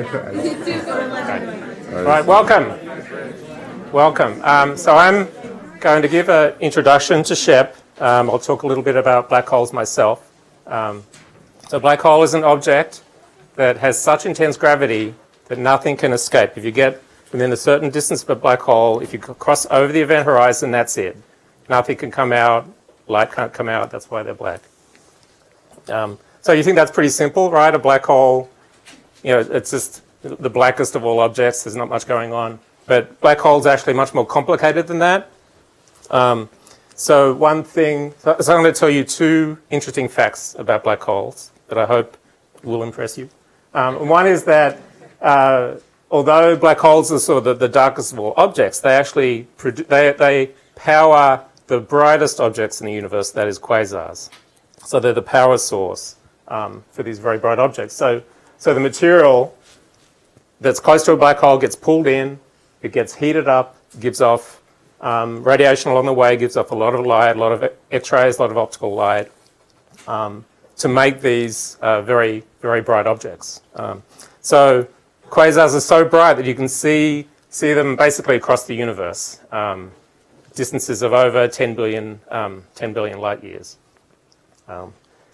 All right, welcome. Welcome. So I'm going to give an introduction to Shep. I'll talk a little bit about black holes myself. So a black hole is an object that has such intense gravity that nothing can escape. If you get within a certain distance of a black hole, if you cross over the event horizon, that's it. Nothing can come out, light can't come out, that's why they're black. So you think that's pretty simple, right? A black hole, you know, it's just the blackest of all objects, there's not much going on. But black holes are actually much more complicated than that. So one thing, so I'm going to tell you two interesting facts about black holes that I hope will impress you. One is that although black holes are sort of the darkest of all objects, they actually they power the brightest objects in the universe, that is quasars. So they're the power source for these very bright objects. So the material that's close to a black hole gets pulled in, it gets heated up, gives off radiation along the way, gives off a lot of light, a lot of X-rays, a lot of optical light to make these very, very bright objects. So quasars are so bright that you can see them basically across the universe, distances of over 10 billion light years.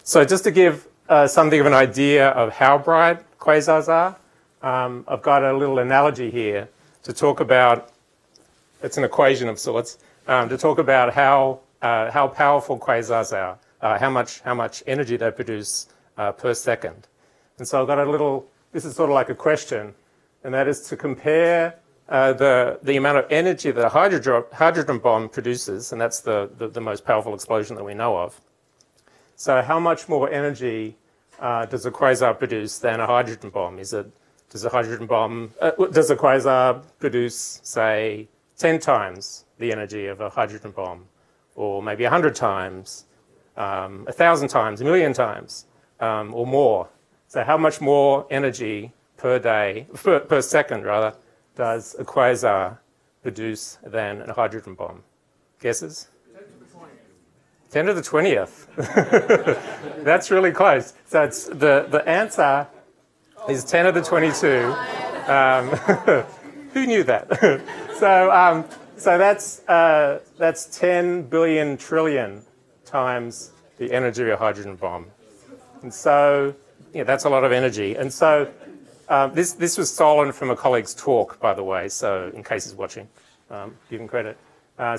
So just to give something of an idea of how bright quasars are, I've got a little analogy here to talk about, it's an equation of sorts, to talk about how powerful quasars are, how much energy they produce per second. And so I've got a little, this is sort of like a question, and that is to compare the amount of energy that a hydrogen bomb produces, and that's the most powerful explosion that we know of. So how much more energy does a quasar produce than a hydrogen bomb? Does a quasar produce, say, 10 times the energy of a hydrogen bomb, or maybe 100 times, 1,000 times, 1,000,000 times, or more? So how much more energy per day, per second rather, does a quasar produce than a hydrogen bomb? Guesses? 10 to the 20th. That's really close. So it's the answer is 10 to the 22. Who knew that? So that's 10 billion trillion times the energy of a hydrogen bomb. And so, yeah, that's a lot of energy. And so this was stolen from a colleague's talk, by the way, so in case he's watching, give him credit.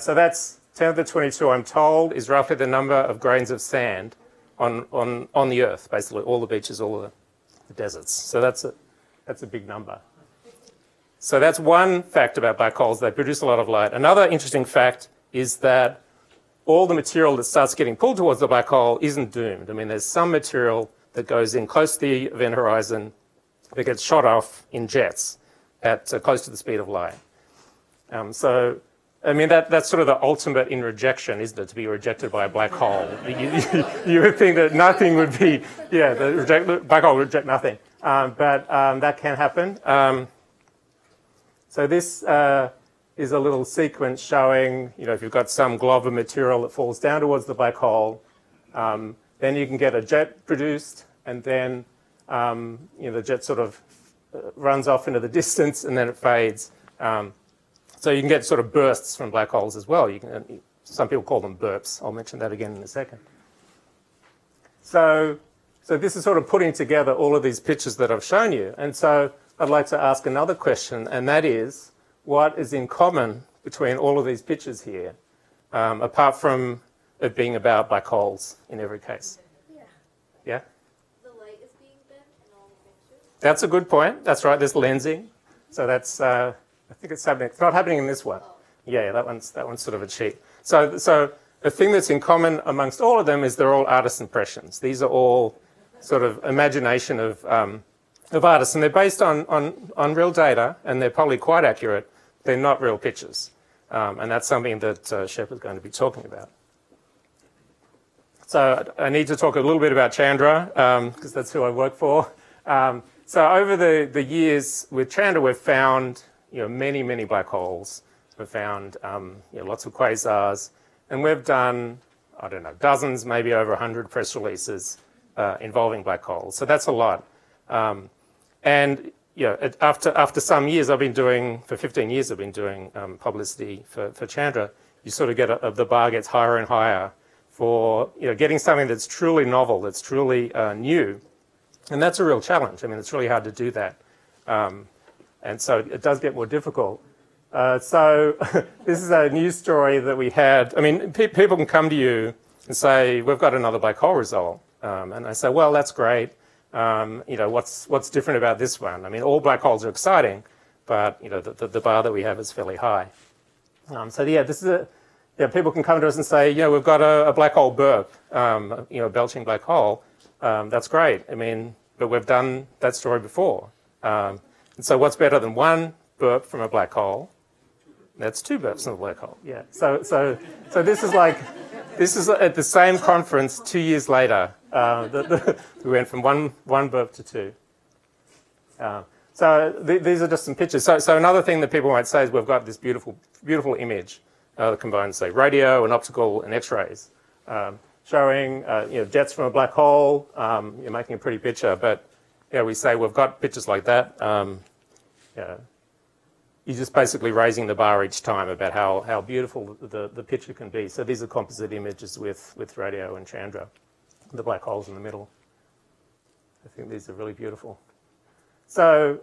So that's 10 to the 22, I'm told, is roughly the number of grains of sand on the Earth, basically, all the beaches, all the deserts. So that's a big number. So that's one fact about black holes. They produce a lot of light. Another interesting fact is that all the material that starts getting pulled towards the black hole isn't doomed. I mean, there's some material that goes in close to the event horizon that gets shot off in jets at close to the speed of light. So I mean, that's sort of the ultimate in rejection, isn't it, to be rejected by a black hole? You would think that nothing would be, yeah, the black hole would reject nothing. But that can happen. So this is a little sequence showing, you know, if you've got some glob of material that falls down towards the black hole, then you can get a jet produced, and then, you know, the jet sort of runs off into the distance, and then it fades. So you can get sort of bursts from black holes as well. You can, some people call them burps. I'll mention that again in a second. So this is sort of putting together all of these pictures that I've shown you. And so I'd like to ask another question, and that is, what is in common between all of these pictures here, apart from it being about black holes in every case? Yeah. Yeah? The light is being bent in all the pictures. That's a good point. That's right. There's lensing. So that's... I think it's happening. It's not happening in this one. Yeah, that one's sort of a cheat. So the thing that's in common amongst all of them is they're all artist impressions. These are all sort of imagination of artists, and they're based on real data, and they're probably quite accurate. They're not real pictures, and that's something that Shep is going to be talking about. So I need to talk a little bit about Chandra because that's who I work for. So over the years with Chandra, we've found, you know, many, many black holes. We've found you know, lots of quasars, and we've done, I don't know, dozens, maybe over 100 press releases involving black holes. So that's a lot. And yeah, after some years, I've been doing, for 15 years, I've been doing publicity for Chandra. You sort of get, the bar gets higher and higher for, you know, getting something that's truly novel, that's truly new. And that's a real challenge. I mean, it's really hard to do that. And so it does get more difficult. So this is a news story that we had. I mean, people can come to you and say, we've got another black hole result. And I say, well, that's great. You know, what's different about this one? I mean, all black holes are exciting, but you know, the bar that we have is fairly high. So yeah, this is a, people can come to us and say, you know, we've got a black hole burp, you know, a belching black hole. That's great. I mean, but we've done that story before. And so what's better than one burp from a black hole? That's two burps from a black hole. Yeah. So this is like, this is at the same conference 2 years later. We went from one burp to two. So these are just some pictures. So another thing that people might say is we've got this beautiful image that combines, say, radio and optical and X-rays, showing you know, jets from a black hole. You're making a pretty picture, but yeah, we say we've got pictures like that. Yeah, you're just basically raising the bar each time about how beautiful the picture can be. So these are composite images with radio and Chandra. The black holes in the middle. I think these are really beautiful. So,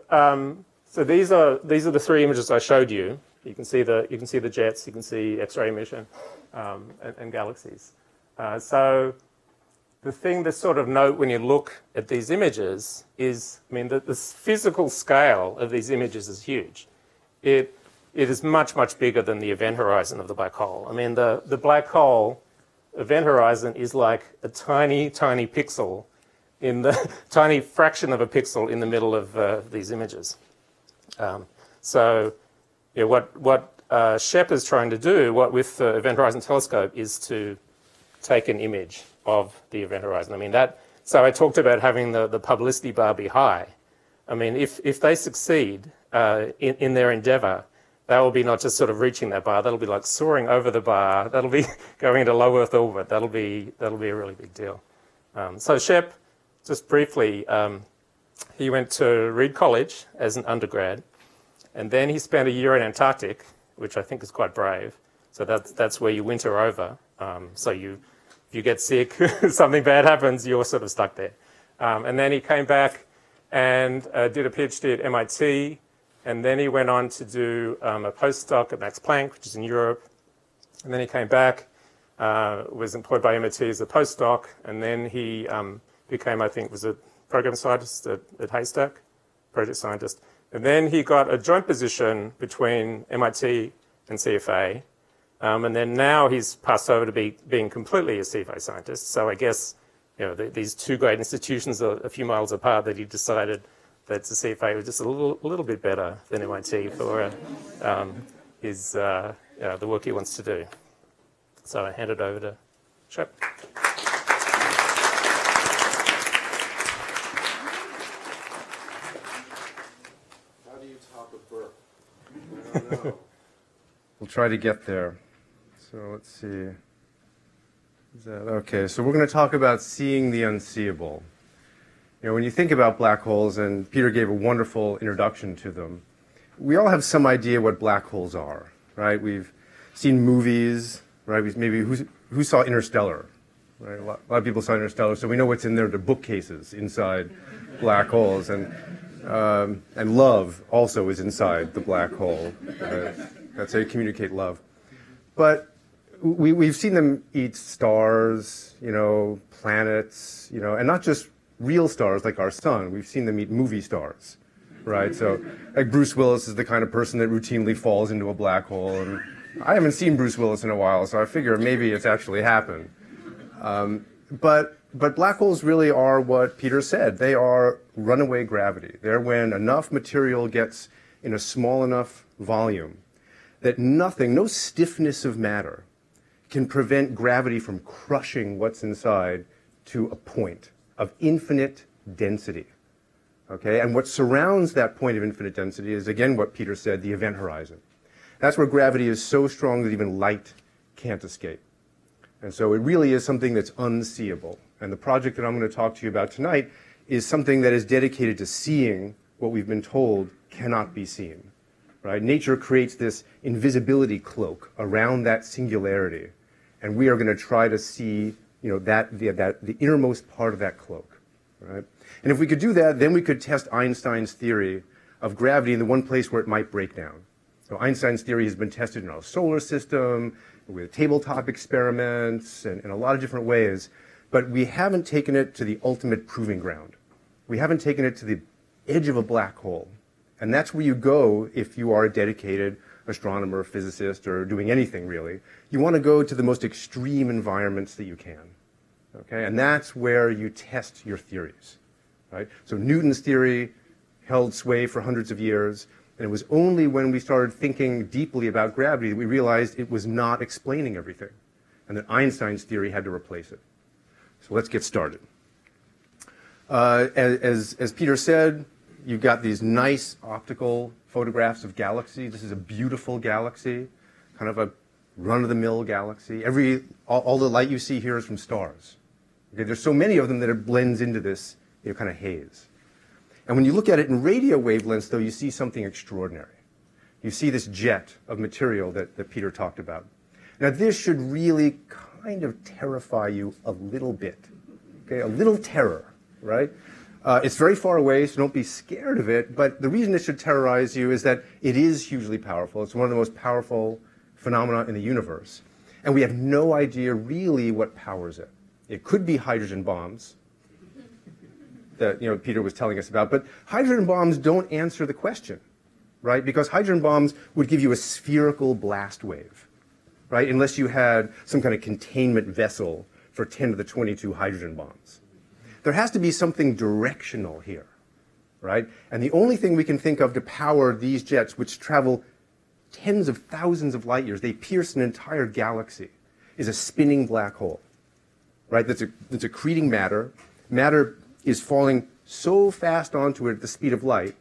these are the three images I showed you. You can see the jets. You can see X-ray emission, and galaxies. So, the thing to sort of note when you look at these images is, I mean, the physical scale of these images is huge. It is much bigger than the event horizon of the black hole. I mean, the black hole event horizon is like a tiny pixel in the tiny fraction of a pixel in the middle of these images. So yeah, what Shep is trying to do with the Event Horizon Telescope is to take an image of the event horizon. I mean, that, so I talked about having the publicity bar be high. I mean, if they succeed in their endeavor, that will be not just sort of reaching that bar. That'll be like soaring over the bar. That'll be going into low Earth orbit. That'll be a really big deal. So Shep, just briefly, he went to Reed College as an undergrad, and then he spent a year in Antarctic, which I think is quite brave. So that's where you winter over. So if you get sick, something bad happens, you're sort of stuck there. And then he came back and did a PhD at MIT. And then he went on to do a postdoc at Max Planck, which is in Europe. And then he came back, was employed by MIT as a postdoc. And then he became, I think, was a program scientist at Haystack, project scientist. And then he got a joint position between MIT and CFA. And then now he's passed over to being completely a CFA scientist. So I guess, you know, these two great institutions are a few miles apart that he decided that the CFA was just a little bit better than MIT for the work he wants to do. So I hand it over to Shep. How do you top a burp? I don't know. We'll try to get there. So let's see. Okay, so we're going to talk about seeing the unseeable. You know, when you think about black holes, and Peter gave a wonderful introduction to them, we all have some idea what black holes are, right? We've seen movies, right? Maybe who saw Interstellar, right? A lot of people saw Interstellar, so we know what's in there, the bookcases inside black holes, and love also is inside the black hole. Right? That's how you communicate love. But we've seen them eat stars, you know, planets, you know, and not just real stars like our sun. We've seen them eat movie stars, right? So, like, Bruce Willis is the kind of person that routinely falls into a black hole. And I haven't seen Bruce Willis in a while, so I figure maybe it's actually happened. But black holes really are what Peter said. They are runaway gravity. They're when enough material gets in a small enough volume that nothing, no stiffness of matter, can prevent gravity from crushing what's inside to a point of infinite density, okay? And what surrounds that point of infinite density is, again, what Peter said, the event horizon. That's where gravity is so strong that even light can't escape. And so it really is something that's unseeable. And the project that I'm going to talk to you about tonight is something that is dedicated to seeing what we've been told cannot be seen. Right? Nature creates this invisibility cloak around that singularity, and we are going to try to see, you know, the innermost part of that cloak. Right? And if we could do that, then we could test Einstein's theory of gravity in the one place where it might break down. So Einstein's theory has been tested in our solar system, with tabletop experiments, and in a lot of different ways, but we haven't taken it to the ultimate proving ground. We haven't taken it to the edge of a black hole. And that's where you go if you are a dedicated astronomer, physicist, or doing anything really. You want to go to the most extreme environments that you can. Okay? And that's where you test your theories. Right? So Newton's theory held sway for hundreds of years, and it was only when we started thinking deeply about gravity that we realized it was not explaining everything, and that Einstein's theory had to replace it. So let's get started. As Peter said, you've got these nice optical photographs of galaxies. This is a beautiful galaxy, kind of a run-of-the-mill galaxy. All the light you see here is from stars. Okay, there's so many of them that it blends into this, you know, kind of haze. And when you look at it in radio wavelengths, though, you see something extraordinary. You see this jet of material that Peter talked about. Now, this should really kind of terrify you a little bit, okay? A little terror, right? It's very far away, so don't be scared of it, but the reason it should terrorize you is that it is hugely powerful. It's one of the most powerful phenomena in the universe, and we have no idea really what powers it. It could be hydrogen bombs that, you know, Peter was telling us about, but hydrogen bombs don't answer the question, right? Because hydrogen bombs would give you a spherical blast wave, right? Unless you had some kind of containment vessel for 10 to the 22 hydrogen bombs. There has to be something directional here, right? And the only thing we can think of to power these jets, which travel tens of thousands of light years, they pierce an entire galaxy, is a spinning black hole, right? That's accreting matter. Matter is falling so fast onto it at the speed of light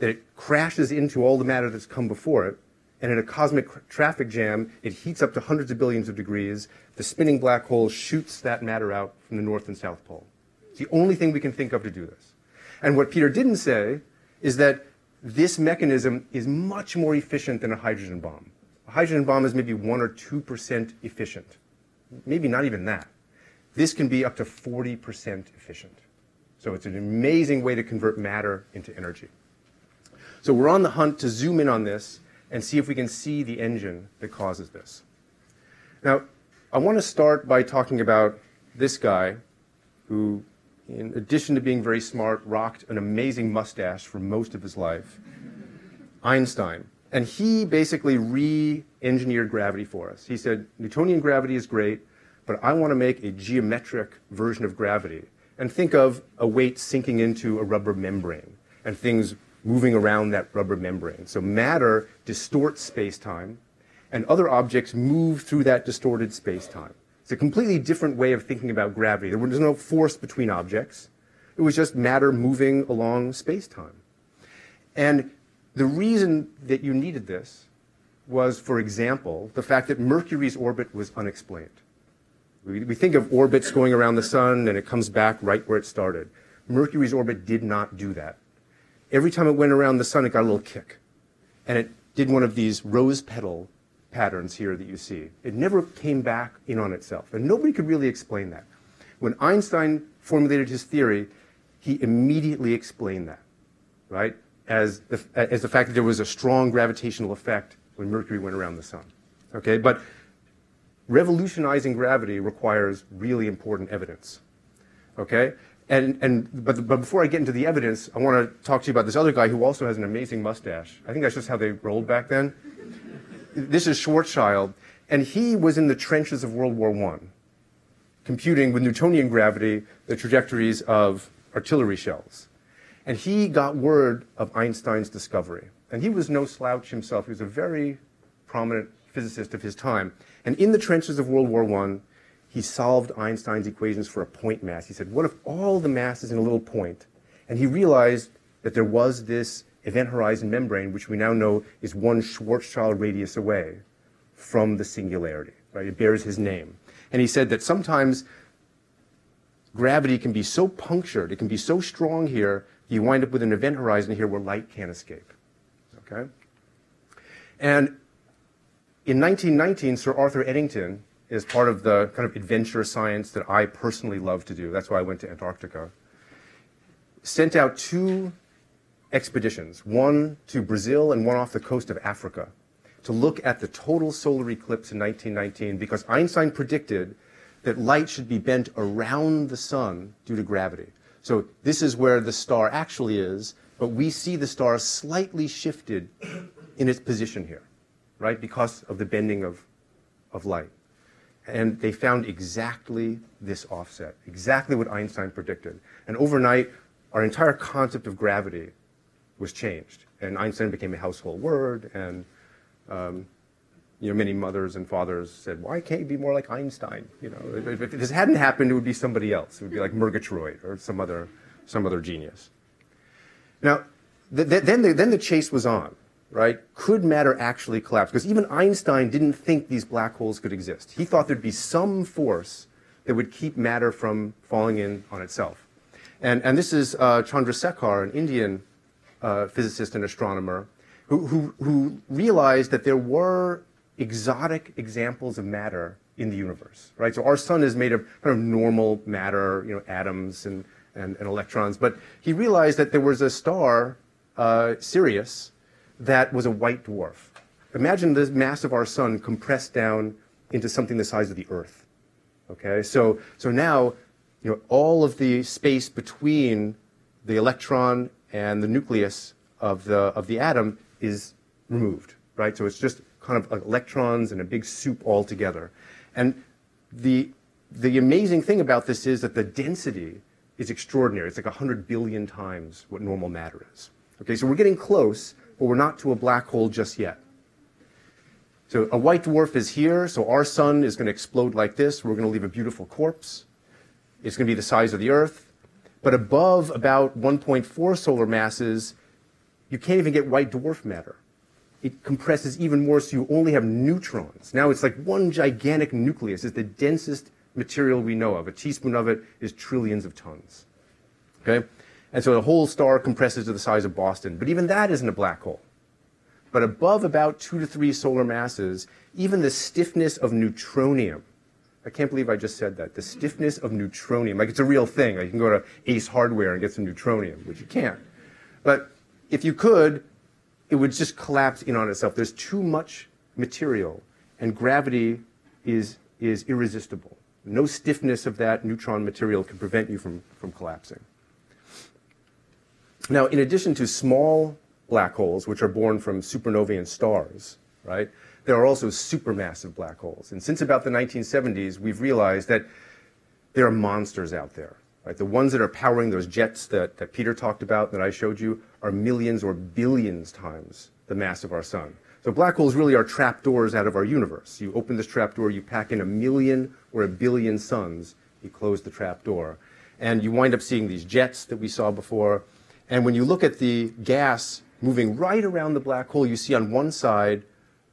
that it crashes into all the matter that's come before it, and in a cosmic traffic jam, it heats up to hundreds of billions of degrees. The spinning black hole shoots that matter out from the North and South Pole. It's the only thing we can think of to do this. And what Peter didn't say is that this mechanism is much more efficient than a hydrogen bomb. A hydrogen bomb is maybe 1 or 2% efficient, maybe not even that. This can be up to 40% efficient. So it's an amazing way to convert matter into energy. So we're on the hunt to zoom in on this and see if we can see the engine that causes this. Now, I want to start by talking about this guy who, in addition to being very smart, rocked an amazing mustache for most of his life, Einstein. And he basically re-engineered gravity for us. He said, Newtonian gravity is great, but I want to make a geometric version of gravity. And think of a weight sinking into a rubber membrane and things moving around that rubber membrane. So matter distorts space-time, and other objects move through that distorted space-time. It's a completely different way of thinking about gravity. There was no force between objects. It was just matter moving along space-time. And the reason that you needed this was, for example, the fact that Mercury's orbit was unexplained. We think of orbits going around the sun, and it comes back right where it started. Mercury's orbit did not do that. Every time it went around the sun, it got a little kick. And it did one of these rose petal patterns here that you see. It never came back in on itself. And nobody could really explain that. When Einstein formulated his theory, he immediately explained that, right? As the fact that there was a strong gravitational effect when Mercury went around the sun. Okay? But revolutionizing gravity requires really important evidence, okay? But before I get into the evidence, I want to talk to you about this other guy who also has an amazing mustache. I think that's just how they rolled back then. This is Schwarzschild, and he was in the trenches of World War I, computing with Newtonian gravity the trajectories of artillery shells. And he got word of Einstein's discovery. And he was no slouch himself. He was a very prominent physicist of his time. And in the trenches of World War I, he solved Einstein's equations for a point mass. He said, what if all the mass is in a little point? And he realized that there was this event horizon membrane, which we now know is one Schwarzschild radius away from the singularity, right? It bears his name. And he said that sometimes gravity can be so punctured, it can be so strong here you wind up with an event horizon here where light can't escape. Okay? And in 1919, Sir Arthur Eddington is part of the kind of adventure science that I personally love to do. That's why I went to Antarctica. Sent out two expeditions, one to Brazil and one off the coast of Africa, to look at the total solar eclipse in 1919, because Einstein predicted that light should be bent around the sun due to gravity. So this is where the star actually is, but we see the star slightly shifted in its position here, right, because of the bending of light. And they found exactly this offset, exactly what Einstein predicted. And overnight, our entire concept of gravity was changed, and Einstein became a household word, and you know, many mothers and fathers said, "Why can't you be more like Einstein?" You know, if this hadn't happened, it would be somebody else. It would be like Murgatroyd or some other genius. Now, then the chase was on, right? Could matter actually collapse? Because even Einstein didn't think these black holes could exist. He thought there'd be some force that would keep matter from falling in on itself. And this is Chandrasekhar, an Indian physicist and astronomer, who realized that there were exotic examples of matter in the universe, right? So our sun is made of kind of normal matter, you know, atoms and electrons. But he realized that there was a star, Sirius, that was a white dwarf. Imagine the mass of our sun compressed down into something the size of the Earth. Okay, so now, you know, all of the space between the electron and the nucleus of the atom is removed, right? So it's just kind of electrons and a big soup all together. And the amazing thing about this is that the density is extraordinary. It's like 100 billion times what normal matter is. Okay, so we're getting close, but we're not to a black hole just yet. So a white dwarf is here, so our sun is going to explode like this. We're going to leave a beautiful corpse. It's going to be the size of the Earth. But above about 1.4 solar masses, you can't even get white dwarf matter. It compresses even more, so you only have neutrons. Now it's like one gigantic nucleus. It's the densest material we know of. A teaspoon of it is trillions of tons. Okay? And so the whole star compresses to the size of Boston. But even that isn't a black hole. But above about 2 to 3 solar masses, even the stiffness of neutronium, I can't believe I just said that. The stiffness of neutronium. Like, it's a real thing. Like, you can go to Ace Hardware and get some neutronium, which you can't. But if you could, it would just collapse in on itself. There's too much material, and gravity is irresistible. No stiffness of that neutron material can prevent you from collapsing. Now, in addition to small black holes, which are born from supernovae and stars, right? There are also supermassive black holes. And since about the 1970s, we've realized that there are monsters out there. Right? The ones that are powering those jets that Peter talked about, that I showed you, are millions or billions times the mass of our sun. So black holes really are trapdoors out of our universe. You open this trapdoor, you pack in 1 million or 1 billion suns, you close the trapdoor. And you wind up seeing these jets that we saw before. And when you look at the gas moving right around the black hole, you see on one side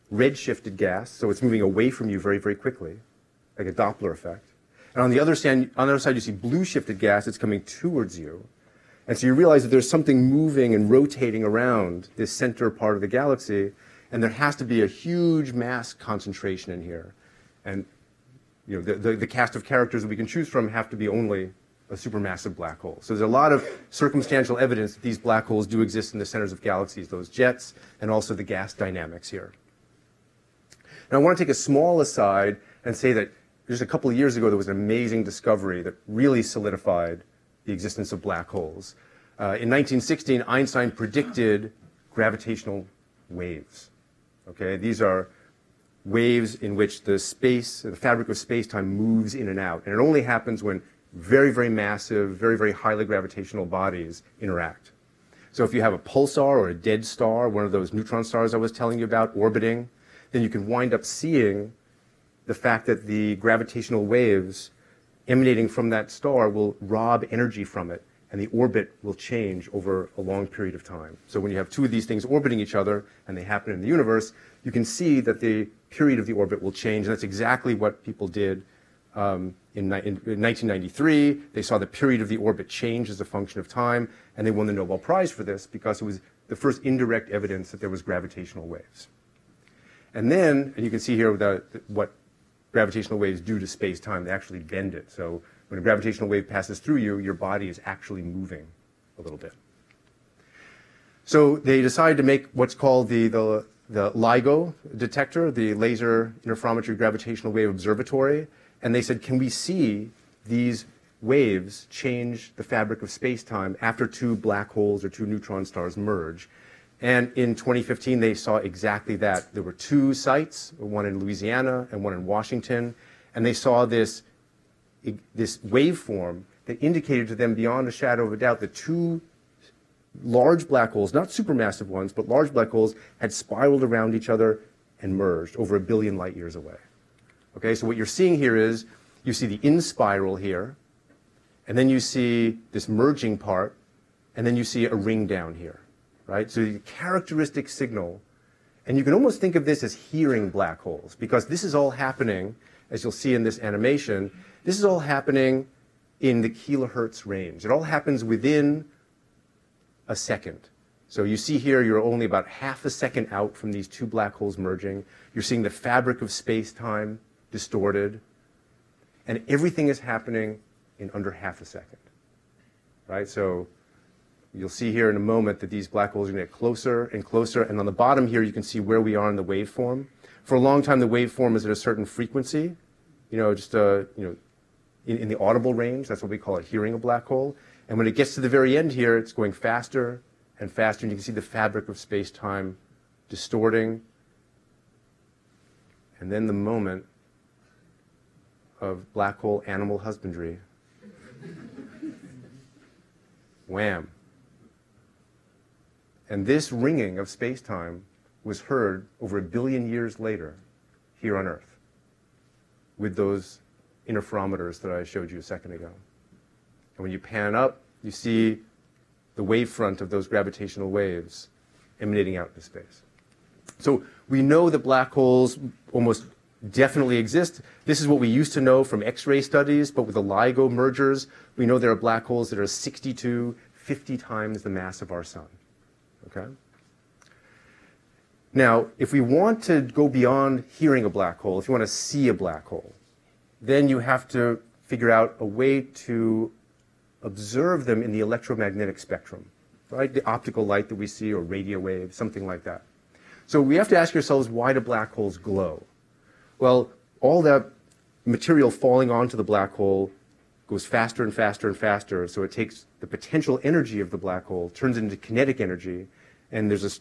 red-shifted gas, so it's moving away from you very, very quickly, like a Doppler effect. And on the other side, you see blue-shifted gas. It's coming towards you. And so you realize that there's something moving and rotating around this center part of the galaxy, and there has to be a huge mass concentration in here. And you know, the cast of characters that we can choose from have to be only a supermassive black hole. So there's a lot of circumstantial evidence that these black holes do exist in the centers of galaxies, those jets, and also the gas dynamics here. And I want to take a small aside and say that just a couple of years ago, there was an amazing discovery that really solidified the existence of black holes. In 1916, Einstein predicted gravitational waves. Okay, these are waves in which the fabric of space-time moves in and out. And it only happens when very, very massive, very, very highly gravitational bodies interact. So if you have a pulsar or a dead star, one of those neutron stars I was telling you about orbiting, then you can wind up seeing the fact that the gravitational waves emanating from that star will rob energy from it, and the orbit will change over a long period of time. So when you have two of these things orbiting each other, and they happen in the universe, you can see that the period of the orbit will change, and that's exactly what people did in 1993. They saw the period of the orbit change as a function of time, and they won the Nobel Prize for this because it was the first indirect evidence that there was gravitational waves. And then, and you can see here what gravitational waves do to space-time. They actually bend it. So when a gravitational wave passes through you, your body is actually moving a little bit. So they decided to make what's called the LIGO detector, the Laser Interferometer Gravitational Wave Observatory. And they said, can we see these waves change the fabric of space-time after two black holes or two neutron stars merge? And in 2015, they saw exactly that. There were two sites, one in Louisiana and one in Washington, and they saw this waveform that indicated to them beyond a shadow of a doubt that two large black holes, not supermassive ones, but large black holes, had spiraled around each other and merged over 1 billion light years away. Okay, so what you're seeing here is, you see the in-spiral here, and then you see this merging part, and then you see a ring down here. Right? So the characteristic signal, and you can almost think of this as hearing black holes, because this is all happening, as you'll see in this animation, this is all happening in the kilohertz range. It all happens within a second. So you see here, you're only about half a second out from these two black holes merging. You're seeing the fabric of space-time distorted, and everything is happening in under half a second. Right? So you'll see here in a moment that these black holes are going to get closer and closer, and on the bottom here you can see where we are in the waveform. For a long time the waveform is at a certain frequency, just in the audible range. That's what we call it, hearing a black hole. And when it gets to the very end here, it's going faster and faster, and you can see the fabric of space-time distorting. And then the moment of black hole animal husbandry. Wham. And this ringing of space-time was heard over 1 billion years later here on Earth with those interferometers that I showed you a second ago. And when you pan up, you see the wave front of those gravitational waves emanating out into space. So we know that black holes almost definitely exist. This is what we used to know from X-ray studies, but with the LIGO mergers, we know there are black holes that are 50 times the mass of our sun. Okay. Now, if we want to go beyond hearing a black hole, if you want to see a black hole, then you have to figure out a way to observe them in the electromagnetic spectrum, right? The optical light that we see, or radio waves, something like that. So we have to ask ourselves, why do black holes glow? Well, all that material falling onto the black hole goes faster and faster and faster, so it takes the potential energy of the black hole, turns it into kinetic energy, and there's this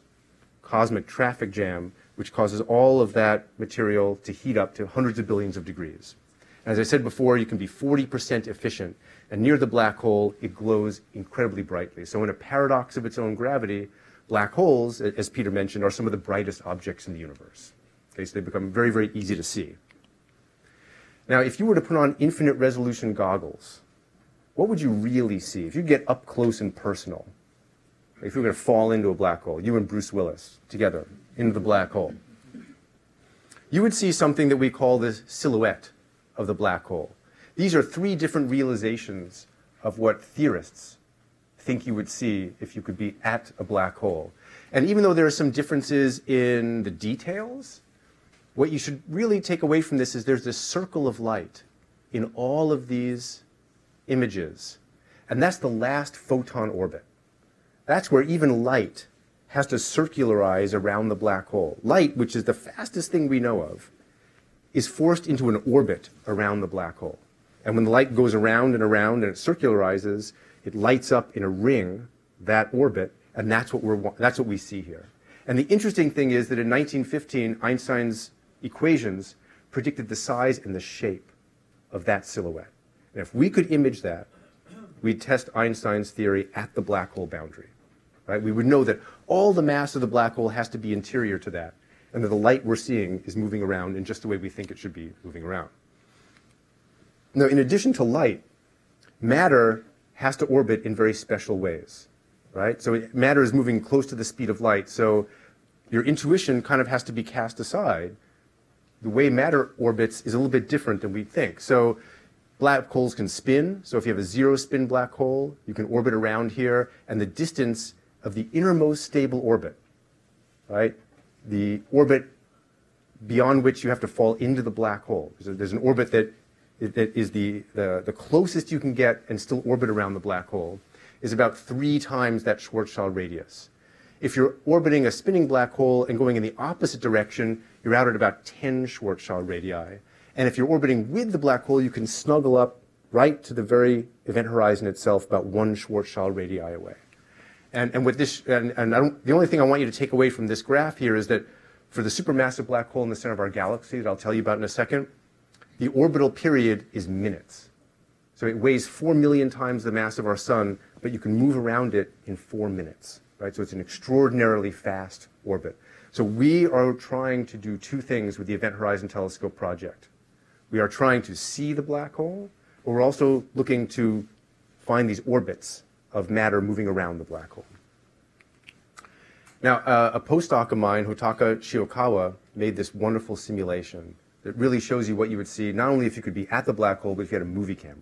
cosmic traffic jam which causes all of that material to heat up to hundreds of billions of degrees. And as I said before, you can be 40% efficient, and near the black hole, it glows incredibly brightly. So in a paradox of its own gravity, black holes, as Peter mentioned, are some of the brightest objects in the universe. Okay, so they become very, very easy to see. Now, if you were to put on infinite resolution goggles, what would you really see? If you get up close and personal, if you were going to fall into a black hole, you and Bruce Willis together into the black hole, you would see something that we call the silhouette of the black hole. These are three different realizations of what theorists think you would see if you could be at a black hole. And even though there are some differences in the details, what you should really take away from this is there's this circle of light in all of these images, and that's the last photon orbit. That's where even light has to circularize around the black hole. Light, which is the fastest thing we know of, is forced into an orbit around the black hole. And when the light goes around and around and it circularizes, it lights up in a ring that orbit, and that's what we see here. And the interesting thing is that in 1915, Einstein's equations predicted the size and the shape of that silhouette. And if we could image that, we'd test Einstein's theory at the black hole boundary. Right? We would know that all the mass of the black hole has to be interior to that, and that the light we're seeing is moving around in just the way we think it should be moving around. Now, in addition to light, matter has to orbit in very special ways. Right? So matter is moving close to the speed of light, so your intuition kind of has to be cast aside the way matter orbits is a little bit different than we think. So black holes can spin. So if you have a zero spin black hole, you can orbit around here. And the distance of the innermost stable orbit, right? The orbit beyond which you have to fall into the black hole. So there's an orbit that is the closest you can get and still orbit around the black hole is about 3 times that Schwarzschild radius. If you're orbiting a spinning black hole and going in the opposite direction, you're out at about 10 Schwarzschild radii. And if you're orbiting with the black hole, you can snuggle up right to the very event horizon itself, about 1 Schwarzschild radii away. And with this, the only thing I want you to take away from this graph here is that for the supermassive black hole in the center of our galaxy that I'll tell you about in a second, the orbital period is minutes. So it weighs 4 million times the mass of our sun, but you can move around it in 4 minutes, right? So it's an extraordinarily fast orbit. So we are trying to do 2 things with the Event Horizon Telescope project. We are trying to see the black hole, but we're also looking to find these orbits of matter moving around the black hole. Now, a postdoc of mine, Hotaka Shiokawa, made this wonderful simulation that really shows you what you would see, not only if you could be at the black hole, but if you had a movie camera.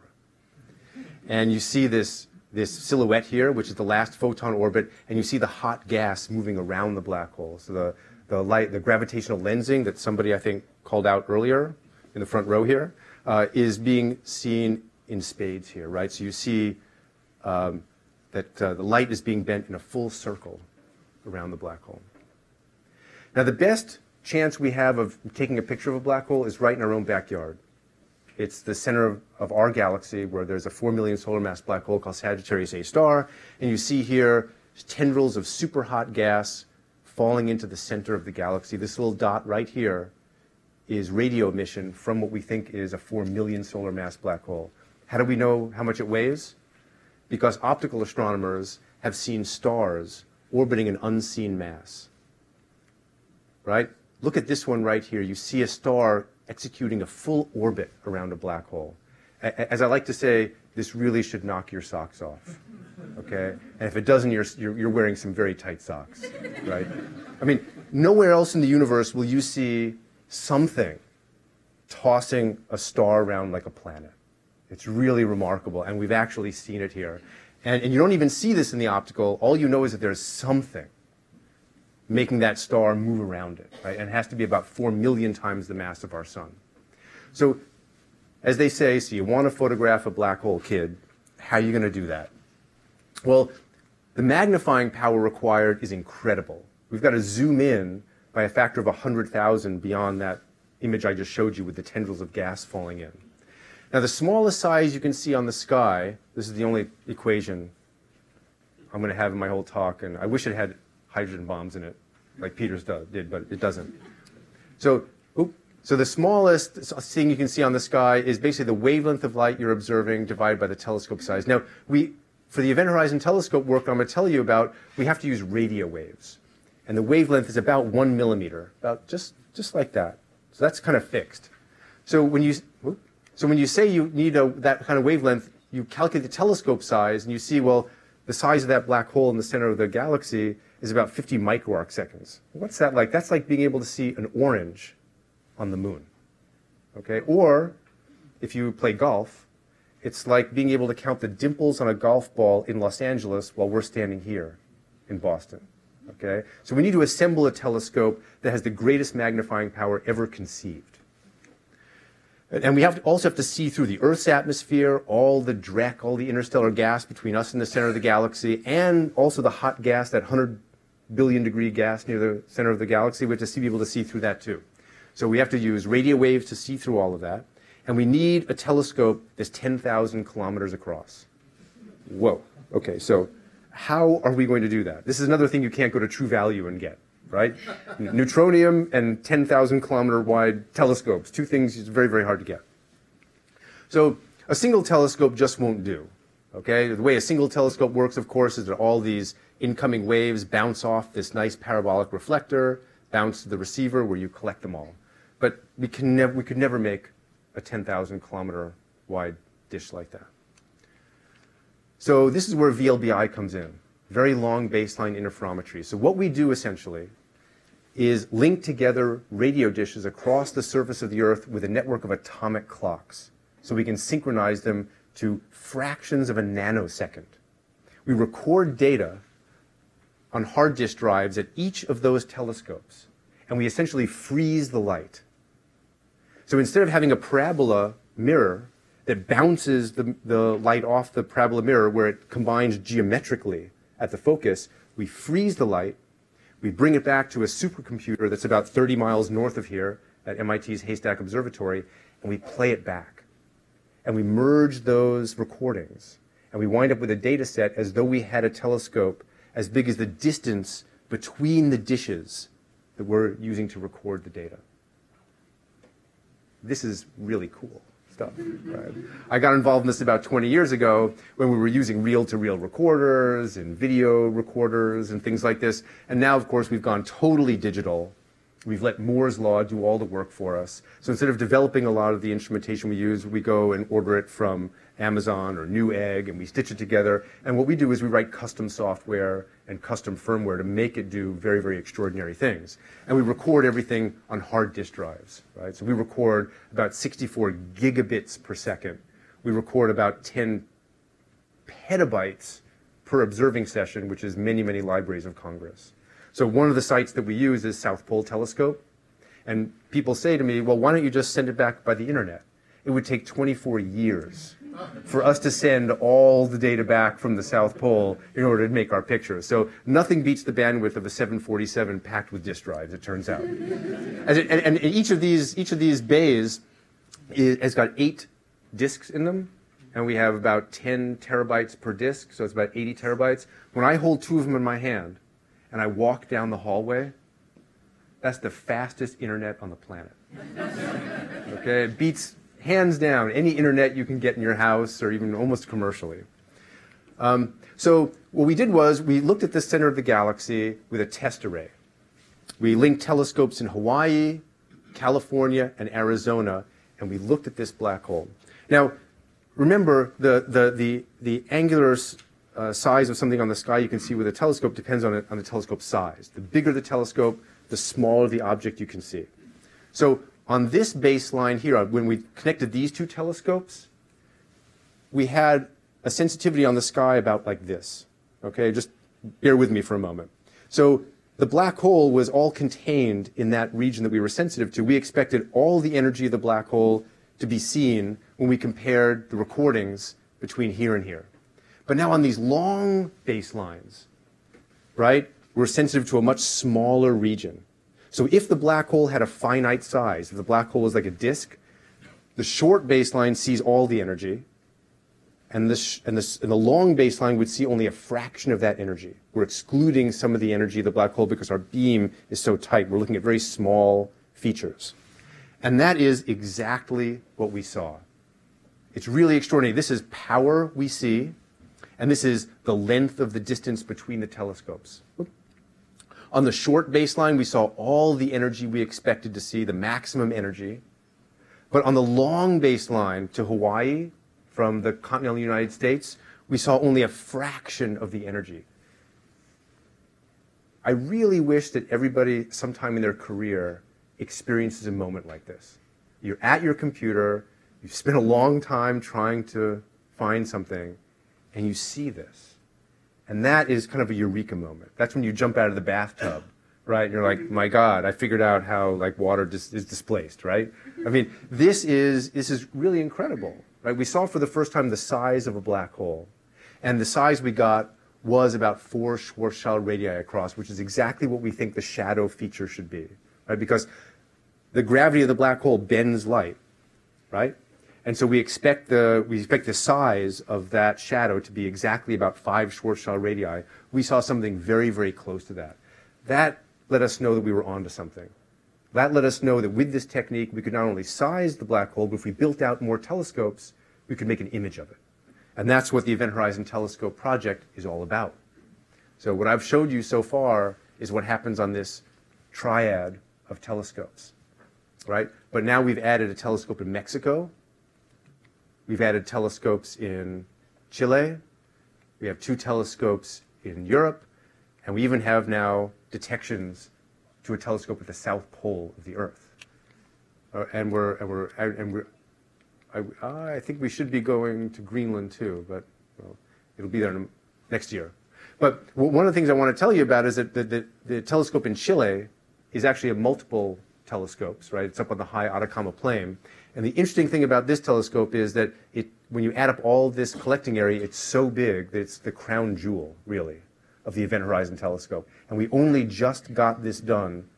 And you see this silhouette here, which is the last photon orbit, and you see the hot gas moving around the black hole. So the light, the gravitational lensing that somebody, I think, called out earlier in the front row here, is being seen in spades here, right? So you see that the light is being bent in a full circle around the black hole. Now, the best chance we have of taking a picture of a black hole is right in our own backyard. It's the center of our galaxy where there's a 4 million solar mass black hole called Sagittarius A-star, and you see here tendrils of super hot gas falling into the center of the galaxy. This little dot right here is radio emission from what we think is a 4 million solar mass black hole. How do we know how much it weighs? Because optical astronomers have seen stars orbiting an unseen mass, right? Look at this one right here. You see a star executing a full orbit around a black hole. As I like to say, this really should knock your socks off, okay? And if it doesn't, you're wearing some very tight socks, right? I mean, nowhere else in the universe will you see something tossing a star around like a planet. It's really remarkable, and we've actually seen it here. And you don't even see this in the optical. All you know is that there's something making that star move around it, right? And it has to be about 4 million times the mass of our sun. So, as they say, so you want to photograph a black hole, kid. How are you going to do that? Well, the magnifying power required is incredible. We've got to zoom in by a factor of 100,000 beyond that image I just showed you with the tendrils of gas falling in. Now, the smallest size you can see on the sky, this is the only equation I'm going to have in my whole talk, and I wish it had hydrogen bombs in it, like Peter's did, but it doesn't. So the smallest thing you can see on the sky is basically the wavelength of light you're observing divided by the telescope size. Now, for the Event Horizon Telescope work I'm going to tell you about, we have to use radio waves. And the wavelength is about 1 millimeter, about just like that. So that's kind of fixed. So when you... So when you say you need that kind of wavelength, you calculate the telescope size, and you see, well, the size of that black hole in the center of the galaxy is about 50 microarc seconds. What's that like? That's like being able to see an orange on the moon, okay? Or, if you play golf, it's like being able to count the dimples on a golf ball in Los Angeles while we're standing here in Boston, okay? So we need to assemble a telescope that has the greatest magnifying power ever conceived. And we also have to see through the Earth's atmosphere, all the dreck, all the interstellar gas between us and the center of the galaxy, and also the hot gas, that 100 billion degree gas near the center of the galaxy. We have to be able to see through that too. So we have to use radio waves to see through all of that. And we need a telescope that's 10,000 kilometers across. Whoa. Okay, so how are we going to do that? This is another thing you can't go to True Value and get. Right? Neutronium and 10,000 kilometer wide telescopes. 2 things it's very, very hard to get. So a single telescope just won't do. Okay? The way a single telescope works, of course, is that all these incoming waves bounce off this nice parabolic reflector, bounce to the receiver where you collect them all. But we could never make a 10,000 kilometer wide dish like that. So this is where VLBI comes in. Very long baseline interferometry. So what we do essentially is linked together radio dishes across the surface of the Earth with a network of atomic clocks, so we can synchronize them to fractions of a nanosecond. We record data on hard disk drives at each of those telescopes, and we essentially freeze the light. So instead of having a parabola mirror that bounces the light off the parabola mirror where it combines geometrically at the focus, we freeze the light, we bring it back to a supercomputer that's about 30 miles north of here at MIT's Haystack Observatory, and we play it back. And we merge those recordings, and we wind up with a data set as though we had a telescope as big as the distance between the dishes that we're using to record the data. This is really cool stuff. Right? I got involved in this about 20 years ago when we were using reel-to-reel recorders and video recorders and things like this. And now, of course, we've gone totally digital. We've let Moore's Law do all the work for us. So instead of developing a lot of the instrumentation we use, we go and order it from Amazon or Newegg, and we stitch it together. And what we do is we write custom software and custom firmware to make it do very, very extraordinary things. And we record everything on hard disk drives, right? So we record about 64 gigabits per second. We record about 10 petabytes per observing session, which is many, many libraries of Congress. So one of the sites that we use is South Pole Telescope. And people say to me, well, why don't you just send it back by the internet? It would take 24 years for us to send all the data back from the South Pole in order to make our pictures. So nothing beats the bandwidth of a 747 packed with disk drives, it turns out. And each of these bays has got 8 disks in them. And we have about 10 terabytes per disk, so it's about 80 terabytes. When I hold 2 of them in my hand, and I walk down the hallway, that's the fastest internet on the planet. Okay, it beats, hands down, any internet you can get in your house or even almost commercially. So what we did was we looked at the center of the galaxy with a test array. We linked telescopes in Hawaii, California, and Arizona, and we looked at this black hole. Now, remember, the angular size of something on the sky you can see with a telescope depends on the telescope size. The bigger the telescope, the smaller the object you can see. So on this baseline here, when we connected these 2 telescopes, we had a sensitivity on the sky about like this. Okay, just bear with me for a moment. So the black hole was all contained in that region that we were sensitive to. We expected all the energy of the black hole to be seen when we compared the recordings between here and here. But now on these long baselines, right, we're sensitive to a much smaller region. So if the black hole had a finite size, if the black hole is like a disk, the short baseline sees all the energy, and the long baseline would see only a fraction of that energy. We're excluding some of the energy of the black hole because our beam is so tight. We're looking at very small features. And that is exactly what we saw. It's really extraordinary. This is power we see. And this is the length of the distance between the telescopes. On the short baseline, we saw all the energy we expected to see, the maximum energy. But on the long baseline to Hawaii from the continental United States, we saw only a fraction of the energy. I really wish that everybody sometime in their career experiences a moment like this. You're at your computer, you've spent a long time trying to find something, and you see this. And that is kind of a eureka moment. That's when you jump out of the bathtub, right? And you're like, my God, I figured out how like water is displaced, right? I mean, this is really incredible, right? We saw for the first time the size of a black hole. And the size we got was about 4 Schwarzschild radii across, which is exactly what we think the shadow feature should be, right? Because the gravity of the black hole bends light, right? And so we expect the size of that shadow to be exactly about 5 Schwarzschild radii. We saw something very, very close to that. That let us know that we were onto something. That let us know that with this technique, we could not only size the black hole, but if we built out more telescopes, we could make an image of it. And that's what the Event Horizon Telescope project is all about. So what I've showed you so far is what happens on this triad of telescopes, right? But now we've added a telescope in Mexico. We've added telescopes in Chile, we have 2 telescopes in Europe, and we even have now detections to a telescope at the South Pole of the Earth. I think we should be going to Greenland too, but well, it'll be there next year. But one of the things I want to tell you about is that the telescope in Chile is actually a multiple telescopes, right? It's up on the high Atacama plain. And the interesting thing about this telescope is that it, when you add up all this collecting area, it's so big that it's the crown jewel, really, of the Event Horizon Telescope. And we only just got this done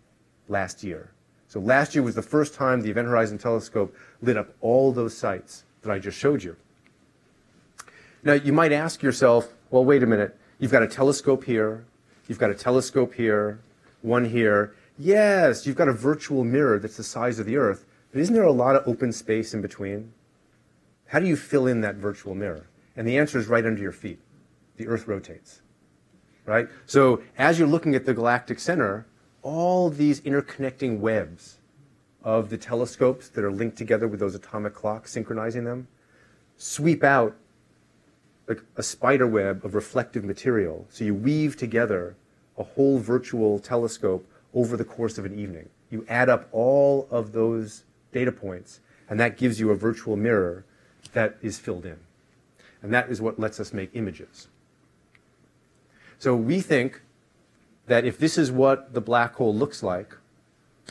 last year. So last year was the first time the Event Horizon Telescope lit up all those sites that I just showed you. Now, you might ask yourself, well, wait a minute. You've got a telescope here. You've got a telescope here, one here. Yes, you've got a virtual mirror that's the size of the Earth. But isn't there a lot of open space in between? How do you fill in that virtual mirror? And the answer is right under your feet. The Earth rotates. Right? So as you're looking at the galactic center, all these interconnecting webs of the telescopes that are linked together with those atomic clocks synchronizing them sweep out like a spider web of reflective material. So you weave together a whole virtual telescope over the course of an evening. You add up all of those data points, and that gives you a virtual mirror that is filled in. And that is what lets us make images. So we think that if this is what the black hole looks like,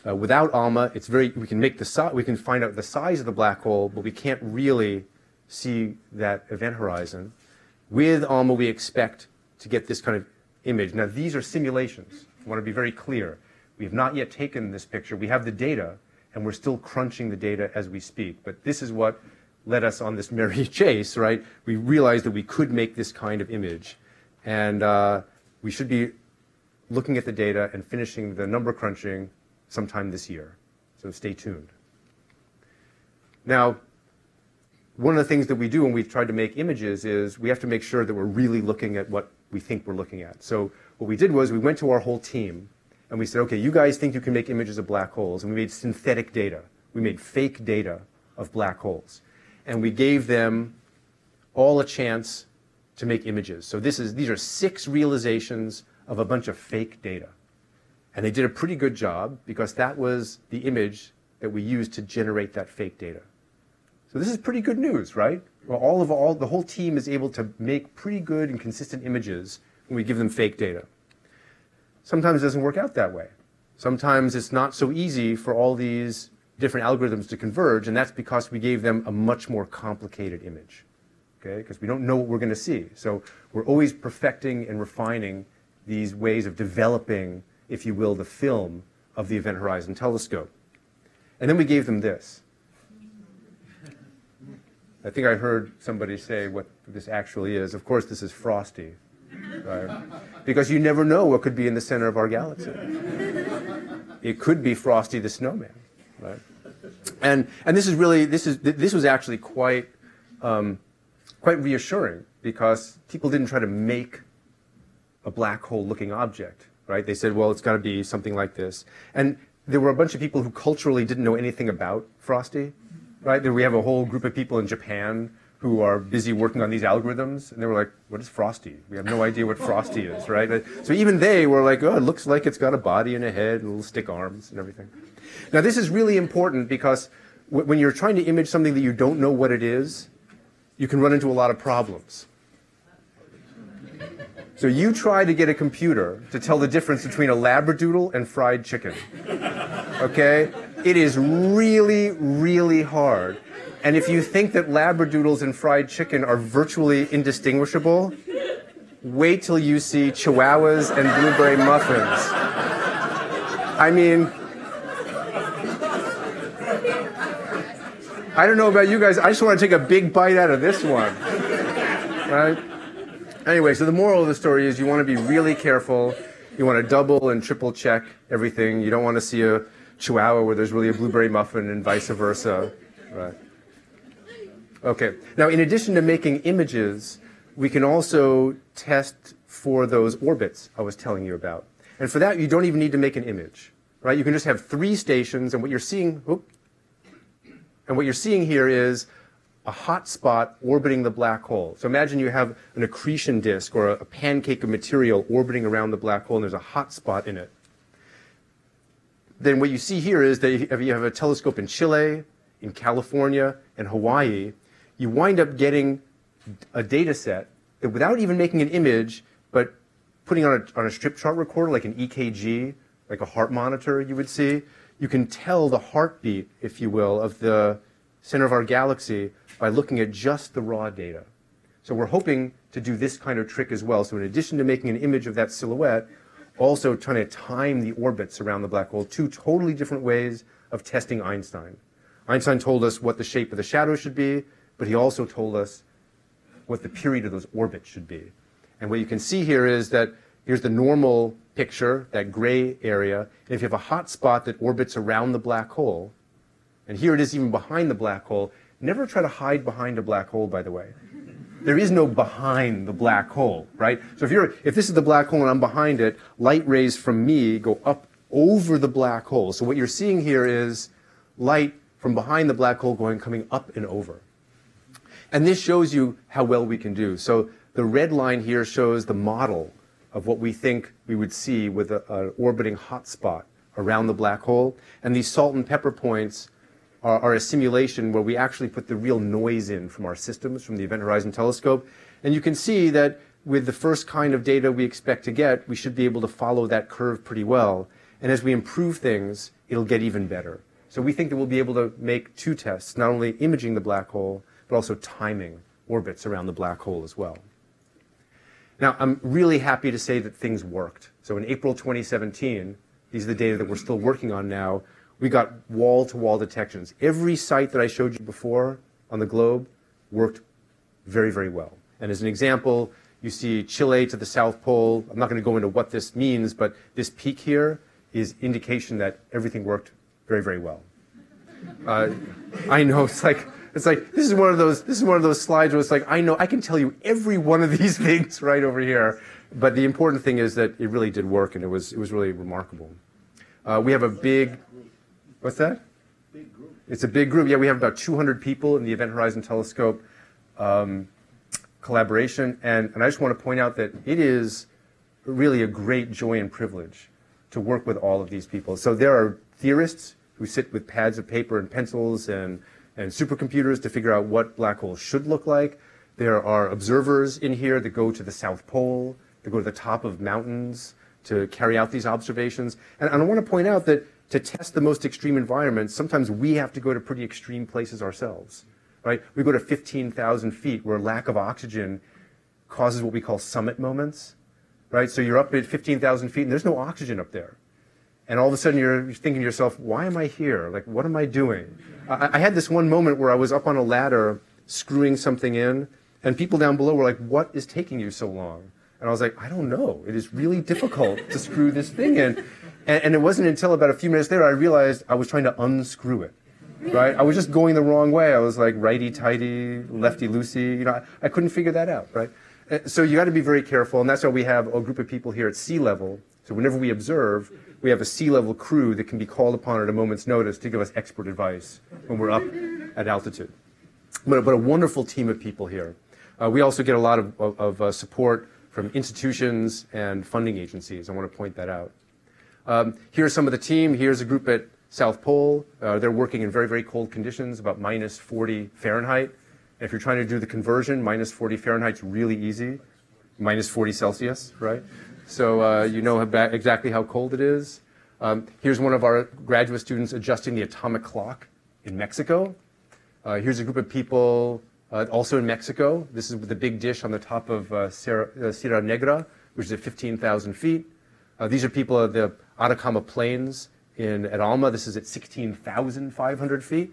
without ALMA, it's we can find out the size of the black hole, but we can't really see that event horizon. With ALMA, we expect to get this kind of image. Now, these are simulations. I want to be very clear. We have not yet taken this picture. We have the data, and we're still crunching the data as we speak. But this is what led us on this merry chase, right? We realized that we could make this kind of image. And we should be looking at the data and finishing the number crunching sometime this year. So stay tuned. Now, one of the things that we do when we've tried to make images is we have to make sure that we're really looking at what we think we're looking at. So what we did was we went to our whole team and we said, okay, you guys think you can make images of black holes. And we made synthetic data. We made fake data of black holes. And we gave them all a chance to make images. So these are 6 realizations of a bunch of fake data. And they did a pretty good job because that was the image that we used to generate that fake data. So this is pretty good news, right? Well, the whole team is able to make pretty good and consistent images when we give them fake data. Sometimes it doesn't work out that way. Sometimes it's not so easy for all these different algorithms to converge, and that's because we gave them a much more complicated image. Because we don't know what we're going to see. So we're always perfecting and refining these ways of developing, if you will, the film of the Event Horizon Telescope. And then we gave them this. I think I heard somebody say what this actually is. Of course, this is Frosty. Right? Because you never know what could be in the center of our galaxy. It could be Frosty the Snowman. Right? And this is really, this was actually quite... quite reassuring because people didn't try to make a black hole looking object, right? They said, well, it's got to be something like this. And there were a bunch of people who culturally didn't know anything about Frosty, right? We have a whole group of people in Japan who are busy working on these algorithms, and they were like, what is Frosty? We have no idea what Frosty is, right? So even they were like, oh, it looks like it's got a body and a head and little stick arms and everything. Now, this is really important because when you're trying to image something that you don't know what it is, you can run into a lot of problems. So you try to get a computer to tell the difference between a labradoodle and fried chicken, okay? It is really, really hard. And if you think that labradoodles and fried chicken are virtually indistinguishable, wait till you see chihuahuas and blueberry muffins. I mean, I don't know about you guys, I just want to take a big bite out of this one, right? Anyway, so the moral of the story is you want to be really careful. You want to double and triple check everything. You don't want to see a chihuahua where there's really a blueberry muffin and vice versa, right? Okay, now in addition to making images, we can also test for those orbits I was telling you about. And for that, you don't even need to make an image, right? You can just have 3 stations and what you're seeing, and what you're seeing here is a hot spot orbiting the black hole. So imagine you have an accretion disk or a pancake of material orbiting around the black hole, and there's a hot spot in it. then what you see here is that if you have a telescope in Chile, in California, and Hawaii, you wind up getting a data set that without even making an image, but putting on a strip chart recorder, like an EKG, like a heart monitor you would see, you can tell the heartbeat, if you will, of the center of our galaxy by looking at just the raw data. So we're hoping to do this kind of trick as well. So in addition to making an image of that silhouette, also trying to time the orbits around the black hole, two totally different ways of testing Einstein. Einstein told us what the shape of the shadow should be, but he also told us what the period of those orbits should be. And what you can see here is that here's the normal picture, that gray area. And if you have a hot spot that orbits around the black hole, and here it is even behind the black hole. Never try to hide behind a black hole, by the way. There is no behind the black hole, right? So if this is the black hole and I'm behind it, light rays from me go up over the black hole. So what you're seeing here is light from behind the black hole coming up and over. And this shows you how well we can do. So the red line here shows the model of what we think we would see with an orbiting hot spot around the black hole. And these salt and pepper points are a simulation where we actually put the real noise in from our systems, from the Event Horizon Telescope. And you can see that with the first kind of data we expect to get, we should be able to follow that curve pretty well. And as we improve things, it'll get even better. So we think that we'll be able to make two tests, not only imaging the black hole, but also timing orbits around the black hole as well. Now, I'm really happy to say that things worked. So in April 2017, these are the data that we're still working on now, we got wall-to-wall detections. Every site that I showed you before on the globe worked very, very well. And as an example, you see Chile to the South Pole. I'm not going to go into what this means, but this peak here is indication that everything worked very, very well. I know it's like this is one of those slides where it's like I can tell you every one of these things right over here, but the important thing is that it really did work and it was really remarkable. We have a big. What's that? Big group. It's a big group. Yeah, we have about 200 people in the Event Horizon Telescope collaboration. And I just want to point out that it is really a great joy and privilege to work with all of these people. So there are theorists who sit with pads of paper and pencils and supercomputers to figure out what black holes should look like. There are observers in here that go to the South Pole, that go to the top of mountains to carry out these observations. And I want to point out that to test the most extreme environments, sometimes we have to go to pretty extreme places ourselves, right? We go to 15,000 feet where lack of oxygen causes what we call summit moments, right? So you're up at 15,000 feet and there's no oxygen up there. And all of a sudden you're thinking to yourself, why am I here? Like, what am I doing? I had this one moment where I was up on a ladder screwing something in and people down below were like, what is taking you so long? And I was like, I don't know. It is really difficult to screw this thing in. And it wasn't until about a few minutes later I realized I was trying to unscrew it, right? I was just going the wrong way. I was like righty-tighty, lefty-loosey. You know, I couldn't figure that out, right? So you got to be very careful, and that's why we have a group of people here at sea level. So whenever we observe, we have a sea level crew that can be called upon at a moment's notice to give us expert advice when we're up at altitude. But a wonderful team of people here. We also get a lot of support from institutions and funding agencies. I want to point that out. Here's some of the team. Here's a group at South Pole. They're working in very, very cold conditions, about minus 40 Fahrenheit. And if you're trying to do the conversion, minus 40 Fahrenheit's really easy. Minus 40 Celsius, right? So you know exactly how cold it is. Here's one of our graduate students adjusting the atomic clock in Mexico. Here's a group of people also in Mexico. This is with the big dish on the top of Sierra Negra, which is at 15,000 feet. These are people at the Atacama Plains at ALMA. This is at 16,500 feet.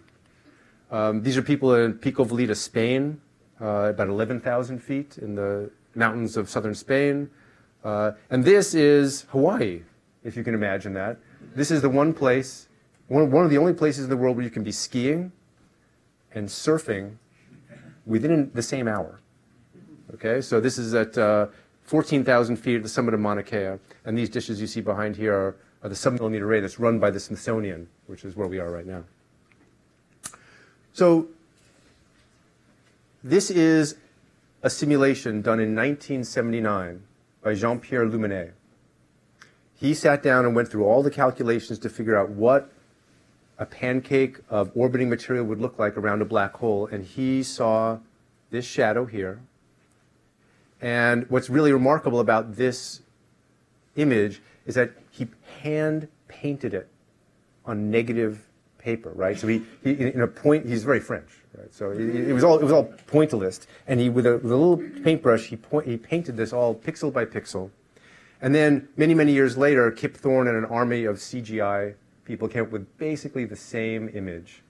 These are people in Pico Valida, Spain, about 11,000 feet in the mountains of southern Spain. And this is Hawaii, if you can imagine that. This is the one place, one of the only places in the world where you can be skiing and surfing within the same hour. Okay, so this is at 14,000 feet at the summit of Mauna Kea. And these dishes you see behind here are the sub-millimeter array that's run by the Smithsonian, which is where we are right now. So this is a simulation done in 1979 by Jean-Pierre Luminet. He sat down and went through all the calculations to figure out what a pancake of orbiting material would look like around a black hole, and he saw this shadow here. And what's really remarkable about this image is that he hand-painted it on negative paper, right? So he's very French, right? So it was all pointillist, and he with a little paintbrush he painted this all pixel by pixel, and then many years later, Kip Thorne and an army of CGI people came up with basically the same image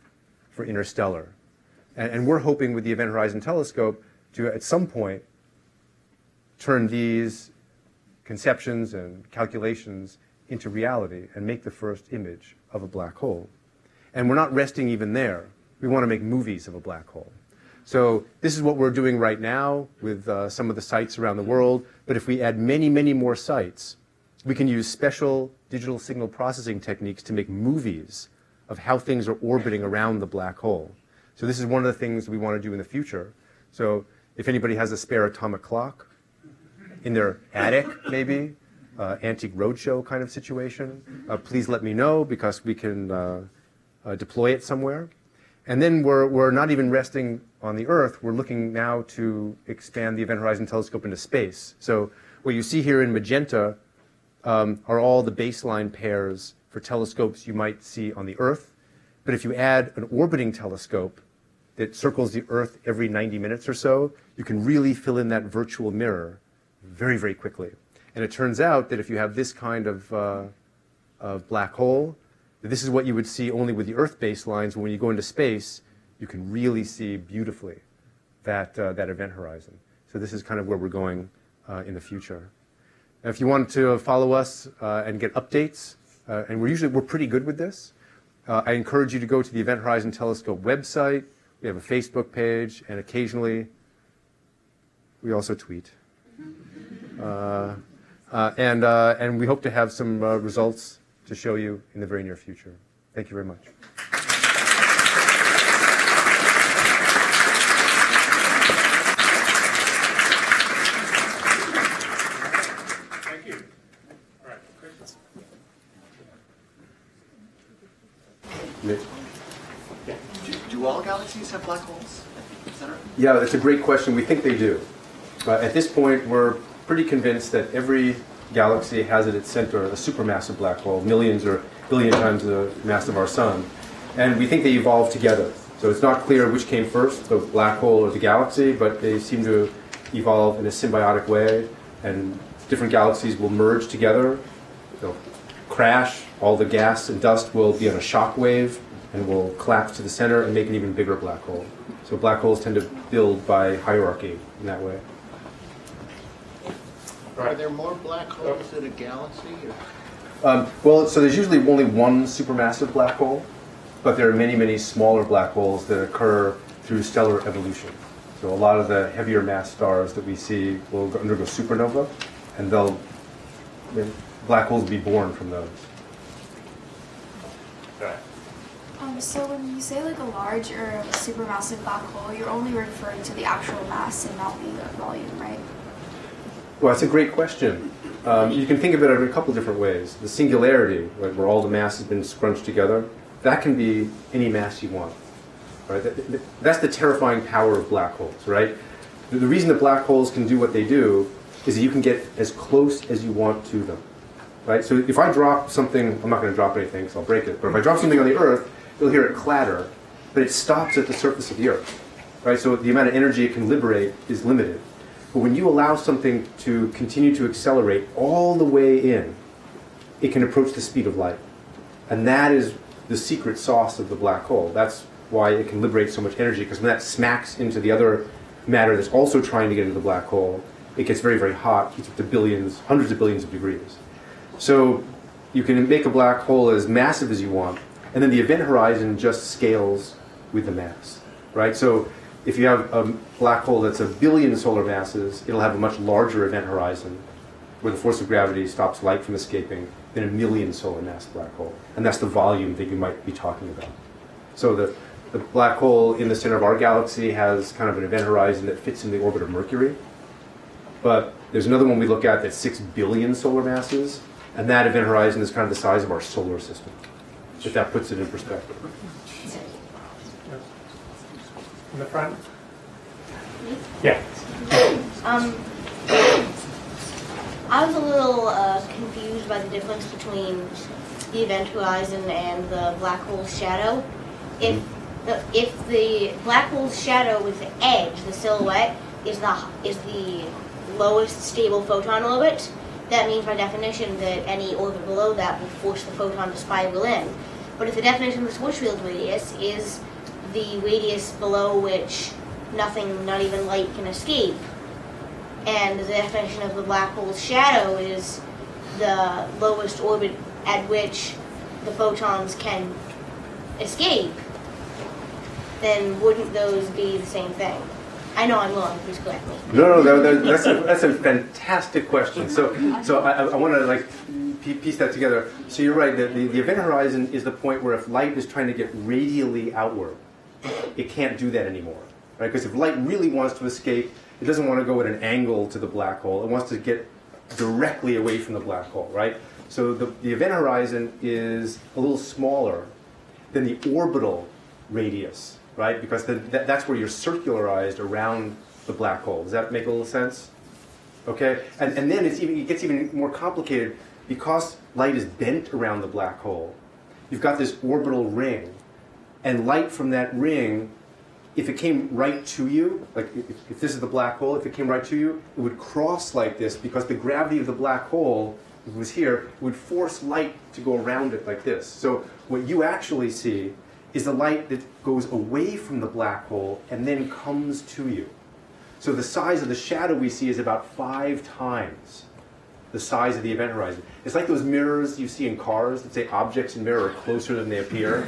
for Interstellar, and we're hoping with the Event Horizon Telescope to at some point turn these conceptions and calculations into reality and make the first image of a black hole. And we're not resting even there. We want to make movies of a black hole. So this is what we're doing right now with some of the sites around the world. But if we add many more sites, we can use special digital signal processing techniques to make movies of how things are orbiting around the black hole. So this is one of the things we want to do in the future. So if anybody has a spare atomic clock in their attic, maybe, antique roadshow kind of situation, please let me know, because we can deploy it somewhere. And then we're not even resting on the Earth. We're looking now to expand the Event Horizon Telescope into space. So what you see here in magenta are all the baseline pairs for telescopes you might see on the Earth. But if you add an orbiting telescope that circles the Earth every 90 minutes or so, you can really fill in that virtual mirror very quickly. And it turns out that if you have this kind of black hole, this is what you would see only with the Earth baselines. When you go into space, you can really see beautifully that, that event horizon. So this is kind of where we're going in the future. Now, if you want to follow us and get updates, and we're pretty good with this, I encourage you to go to the Event Horizon Telescope website. We have a Facebook page, and occasionally we also tweet. And we hope to have some results to show you in the very near future. Thank you very much. Thank you. All right, questions? Yeah. Do all galaxies have black holes at the center? Yeah, that's a great question. We think they do. But at this point, we're pretty convinced that every galaxy has at its center a supermassive black hole, millions or billion times the mass of our sun. And we think they evolved together. So it's not clear which came first, the black hole or the galaxy, but they seem to evolve in a symbiotic way. And different galaxies will merge together. They'll crash. All the gas and dust will be on a shock wave and will collapse to the center and make an even bigger black hole. So black holes tend to build by hierarchy in that way. Are there more black holes in a galaxy? Or? Well, so there's usually only one supermassive black hole, but there are many smaller black holes that occur through stellar evolution. So a lot of the heavier mass stars that we see will undergo supernova, and black holes will be born from those. Okay. So when you say like a large or supermassive black hole, you're only referring to the actual mass and not the volume, right? Well, that's a great question. You can think of it in a couple different ways. The singularity, right, where all the mass has been scrunched together, that can be any mass you want. Right? That's the terrifying power of black holes, right? The reason that black holes can do what they do is that you can get as close as you want to them. Right? So if I drop something, I'm not going to drop anything because I'll break it, but if I drop something on the Earth, you'll hear it clatter, but it stops at the surface of the Earth. Right? So the amount of energy it can liberate is limited. But when you allow something to continue to accelerate all the way in, it can approach the speed of light. And that is the secret sauce of the black hole. That's why it can liberate so much energy, because when that smacks into the other matter that's also trying to get into the black hole, it gets very hot, heats up to billions, hundreds of billions of degrees. So you can make a black hole as massive as you want, and then the event horizon just scales with the mass, right? So if you have a black hole that's a billion solar masses, it'll have a much larger event horizon where the force of gravity stops light from escaping than a million solar mass black hole. And that's the volume that you might be talking about. So the black hole in the center of our galaxy has kind of an event horizon that fits in the orbit of Mercury. But there's another one we look at that's 6 billion solar masses, And that event horizon is kind of the size of our solar system, if that puts it in perspective. In the front? Yeah. I was a little confused by the difference between the event horizon and the black hole's shadow. If the black hole's shadow with the edge, the silhouette, is the lowest stable photon orbit, that means by definition that any orbit below that will force the photon to spiral in. But if the definition of the Schwarzschild field radius is the radius below which nothing, not even light, can escape, and the definition of the black hole's shadow is the lowest orbit at which the photons can escape, then wouldn't those be the same thing? I know I'm wrong, please correct me. No, that's a fantastic question. So I want to like piece that together. So you're right, the event horizon is the point where if light is trying to get radially outward, it can't do that anymore, right? Because if light really wants to escape, it doesn't want to go at an angle to the black hole. It wants to get directly away from the black hole, right? So the event horizon is a little smaller than the orbital radius, right? Because that's where you're circularized around the black hole. Does that make a little sense? Okay, and then it gets even more complicated because light is bent around the black hole. You've got this orbital ring, and light from that ring, if it came right to you, like if this is the black hole, if it came right to you, it would cross like this because the gravity of the black hole, if it was here, would force light to go around it like this. So what you actually see is the light that goes away from the black hole and then comes to you. So the size of the shadow we see is about 5 times the size of the event horizon. It's like those mirrors you see in cars that say objects in mirror are closer than they appear.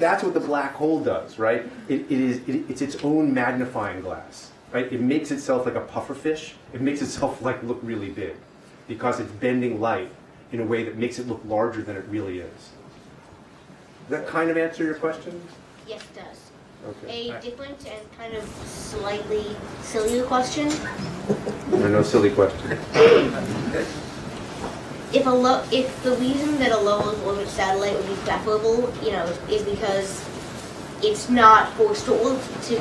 That's what the black hole does, right? It's its own magnifying glass, right? It makes itself like a puffer fish. It makes itself like look really big because it's bending light in a way that makes it look larger than it really is. Does that kind of answer your question? Yes, it does. Okay. A different and kind of slightly silly question. There are no silly questions. If the reason that a low Earth orbit satellite would be preferable, you know, is because it's not forced to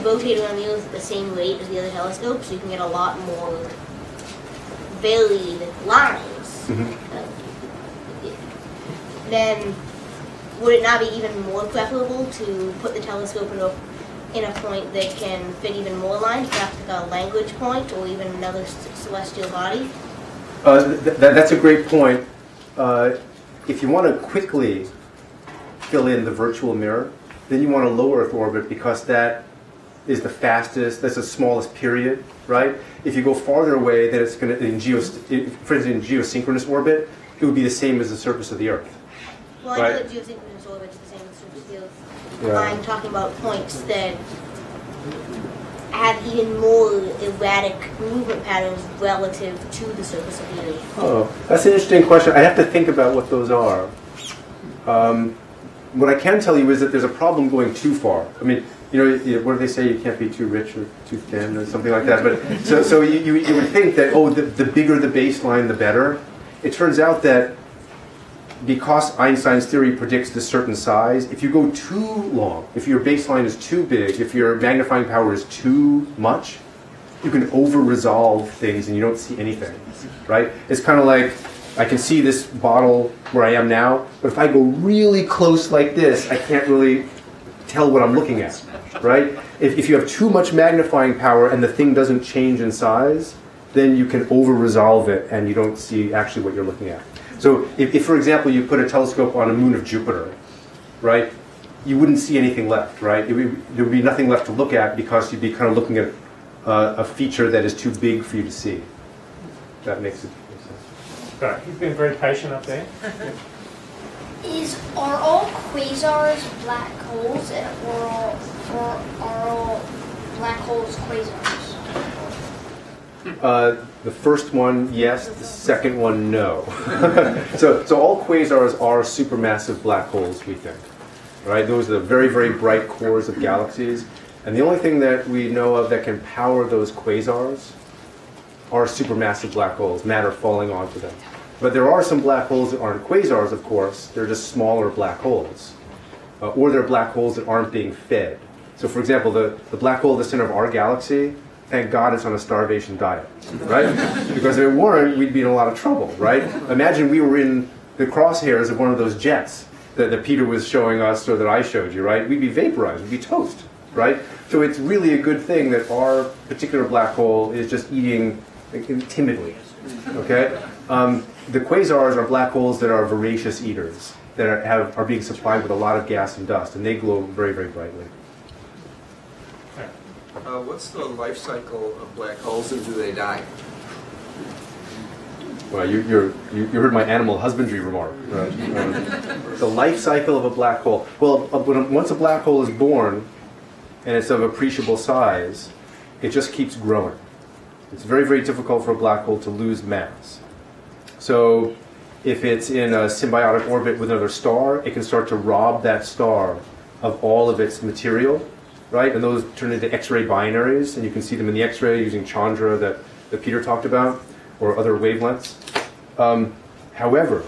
rotate around the Earth at the same rate as the other telescopes, so you can get a lot more varied lines. Mm-hmm. Then, would it not be even more preferable to put the telescope in a point that can fit even more lines, perhaps like a language point or even another celestial body? That's a great point. If you want to quickly fill in the virtual mirror, then you want a low Earth orbit because that is the fastest, that's the smallest period, right? If you go farther away, then it's going to, for instance, in geosynchronous orbit, it would be the same as the surface of the Earth. Well, right. I know that geosynchronous orbit is the same as the Earth. Right. I'm talking about points that have even more erratic movement patterns relative to the surface of the Earth. Oh, that's an interesting question. I have to think about what those are. What I can tell you is that there's a problem going too far. I mean, you know, what do they say? You can't be too rich or too thin or something like that. But so you would think that, oh, the bigger the baseline, the better. It turns out that because Einstein's theory predicts this certain size, if you go too long, if your baseline is too big, if your magnifying power is too much, you can over-resolve things and you don't see anything, right? It's kind of like, I can see this bottle where I am now, but if I go really close like this, I can't really tell what I'm looking at, right? If you have too much magnifying power and the thing doesn't change in size, then you can over-resolve it and you don't see actually what you're looking at. So if, for example, you put a telescope on a moon of Jupiter, right, you wouldn't see anything left, right? There would be nothing left to look at because you'd be kind of looking at a feature that is too big for you to see. That makes it sense. All right. He's been very patient up there. Are all quasars black holes, or are all black holes quasars? The first one, yes. The second one, no. So all quasars are supermassive black holes, we think. Right? Those are the very, very bright cores of galaxies. And the only thing that we know of that can power those quasars are supermassive black holes, matter falling onto them. But there are some black holes that aren't quasars, of course. They're just smaller black holes. Or they're black holes that aren't being fed. So for example, the black hole at the center of our galaxy, thank God it's on a starvation diet, right? Because if it weren't, we'd be in a lot of trouble, right? Imagine we were in the crosshairs of one of those jets that Peter was showing us or that I showed you, right? We'd be vaporized, we'd be toast, right? So it's really a good thing that our particular black hole is just eating timidly, okay? The quasars are black holes that are voracious eaters, that are being supplied with a lot of gas and dust, and they glow very, very brightly. What's the life cycle of black holes, and do they die? Well, you heard my animal husbandry remark. Right? The life cycle of a black hole. Well, once a black hole is born, and it's of appreciable size, it just keeps growing. It's very, very difficult for a black hole to lose mass. So if it's in a symbiotic orbit with another star, it can start to rob that star of all of its material, right? And those turn into X-ray binaries, and you can see them in the X-ray using Chandra that Peter talked about, or other wavelengths. However,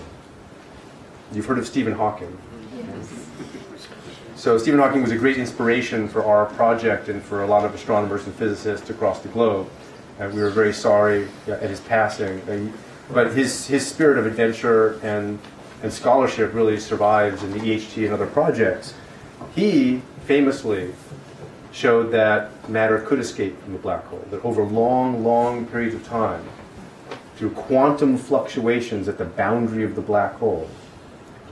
you've heard of Stephen Hawking. Yes. So Stephen Hawking was a great inspiration for our project and for a lot of astronomers and physicists across the globe. And we were very sorry at his passing. But his spirit of adventure and scholarship really survives in the EHT and other projects. He famously showed that matter could escape from the black hole, that over long, long periods of time, through quantum fluctuations at the boundary of the black hole,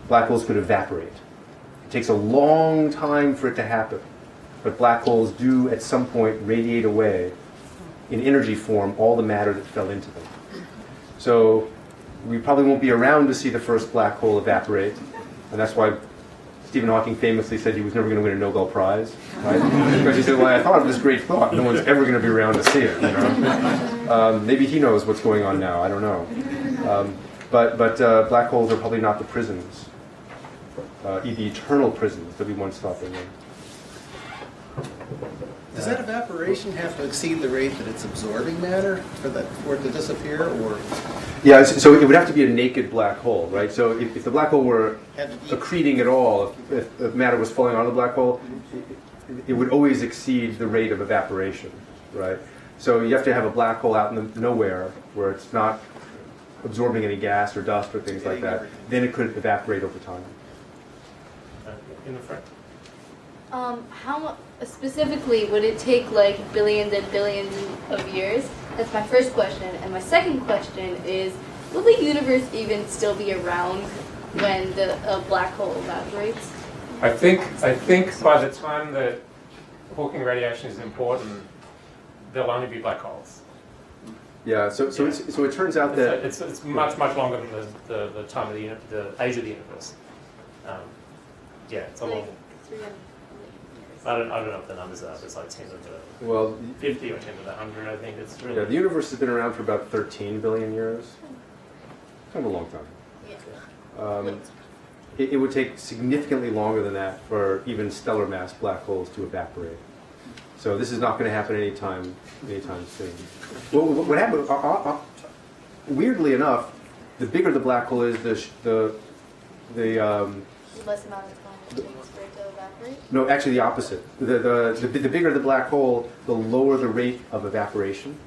black holes could evaporate. It takes a long time for it to happen, but black holes do at some point radiate away in energy form all the matter that fell into them. So we probably won't be around to see the first black hole evaporate, and that's why Stephen Hawking famously said he was never going to win a Nobel Prize, right? Because he said, well, I thought of this great thought. No one's ever going to be around to see it, you know? Maybe he knows what's going on now. I don't know. But black holes are probably not the prisons, the eternal prisons that we once thought they were. Does that evaporation have to exceed the rate that it's absorbing matter for it to disappear, or? Yeah, so it would have to be a naked black hole, right? So if the black hole were accreting at all, if matter was falling out of the black hole, it would always exceed the rate of evaporation, right? So you have to have a black hole out in the nowhere where it's not absorbing any gas or dust or things like that. Then it could evaporate over time. In the front. How specifically would it take like billions and billions of years? That's my first question. And my second question is, will the universe even still be around when the black hole evaporates? I think by the time that Hawking radiation is important, there'll only be black holes. Yeah. So yeah. So it turns out that it's much longer than the time of the age of the universe. Yeah, it's a long. I don't know if the numbers are, but it's like 10 to the 50 or 10 to the 100, I think. It's really... Yeah, the universe has been around for about 13 billion years. Kind of a long time. Yeah. It would take significantly longer than that for even stellar mass black holes to evaporate. So this is not going to happen anytime soon. Well, what happened, weirdly enough, the bigger the black hole is, the less amount of time it takes for it to evaporate? No, actually the opposite. The bigger the black hole, the lower the rate of evaporation.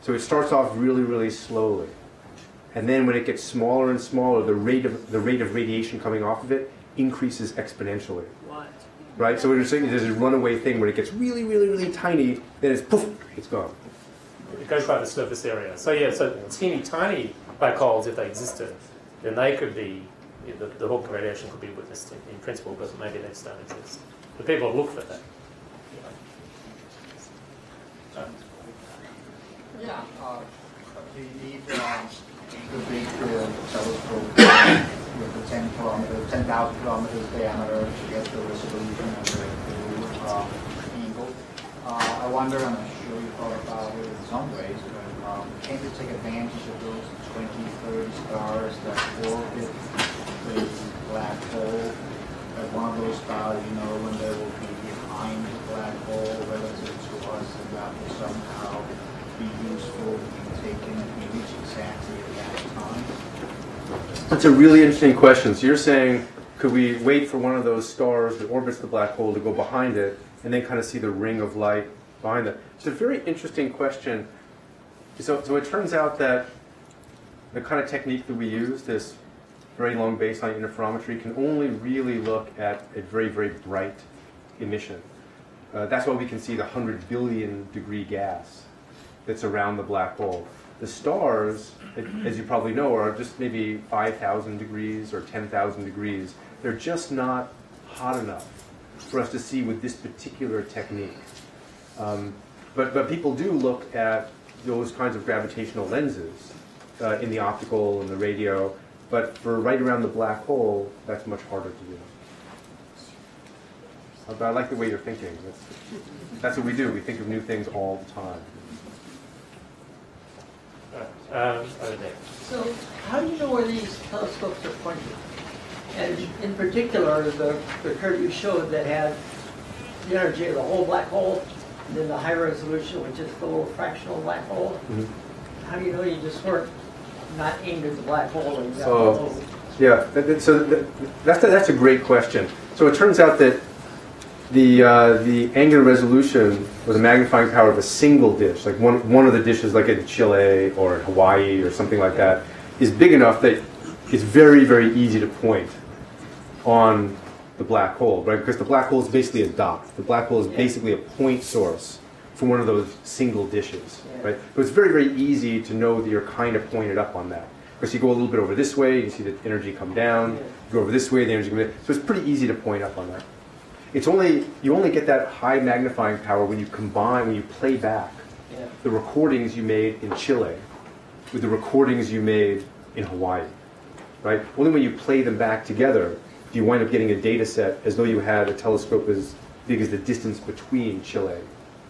So it starts off really, really slowly. And then when it gets smaller and smaller, the rate of radiation coming off of it increases exponentially. What? Right? So what you're saying is there's a runaway thing when it gets really, really, really tiny, then it's poof, it's gone. It goes by the surface area. So yeah, so teeny tiny black holes, if they existed, then they could be... Yeah, the Hawking radiation could be witnessed in principle, but maybe they just don't exist. The people have looked for that. Yeah. Yeah. Do you need the big telescope with the 10,000 kilometers diameter to get the resolution of the angle? I wonder, and I'm sure you thought about it in some ways, but can't you take advantage of those 20, 30 stars that orbit the black hole? Like one of those stars, you know, when they will be behind the black hole relative to us, and that will somehow be useful to be taken and be reached exactly at that time. That's a really interesting question. So you're saying, could we wait for one of those stars that orbits the black hole to go behind it and then kind of see the ring of light behind it? It's a very interesting question. So it turns out that the kind of technique that we use, this very long baseline interferometry, can only really look at a very, very bright emission. That's why we can see the 100 billion degree gas that's around the black hole. The stars, as you probably know, are just maybe 5,000 degrees or 10,000 degrees. They're just not hot enough for us to see with this particular technique. But people do look at those kinds of gravitational lenses in the optical and the radio. But for right around the black hole, that's much harder to do. But I like the way you're thinking. That's what we do. We think of new things all the time. Over there. So how do you know where these telescopes are pointing? And in particular, the curve you showed that had the energy of the whole black hole, and then the high resolution, which is the little fractional black hole. Mm-hmm. How do you know you just weren't not aimed at the black hole? And oh, yeah. That's a great question. So it turns out that the angular resolution was a magnifying power of a single dish, like one of the dishes, like in Chile or in Hawaii or something like that, is big enough that it's very, very easy to point on the black hole, right? Because the black hole is basically a dot. The black hole is basically a point source for one of those single dishes, right? But it's very, very easy to know that you're kind of pointed up on that. Because you go a little bit over this way, you see the energy come down. You go over this way, the energy comes down. So it's pretty easy to point up on that. It's only, you only get that high magnifying power when you combine, when you play back the recordings you made in Chile with the recordings you made in Hawaii, right? Only when you play them back together do you wind up getting a data set as though you had a telescope as big as the distance between Chile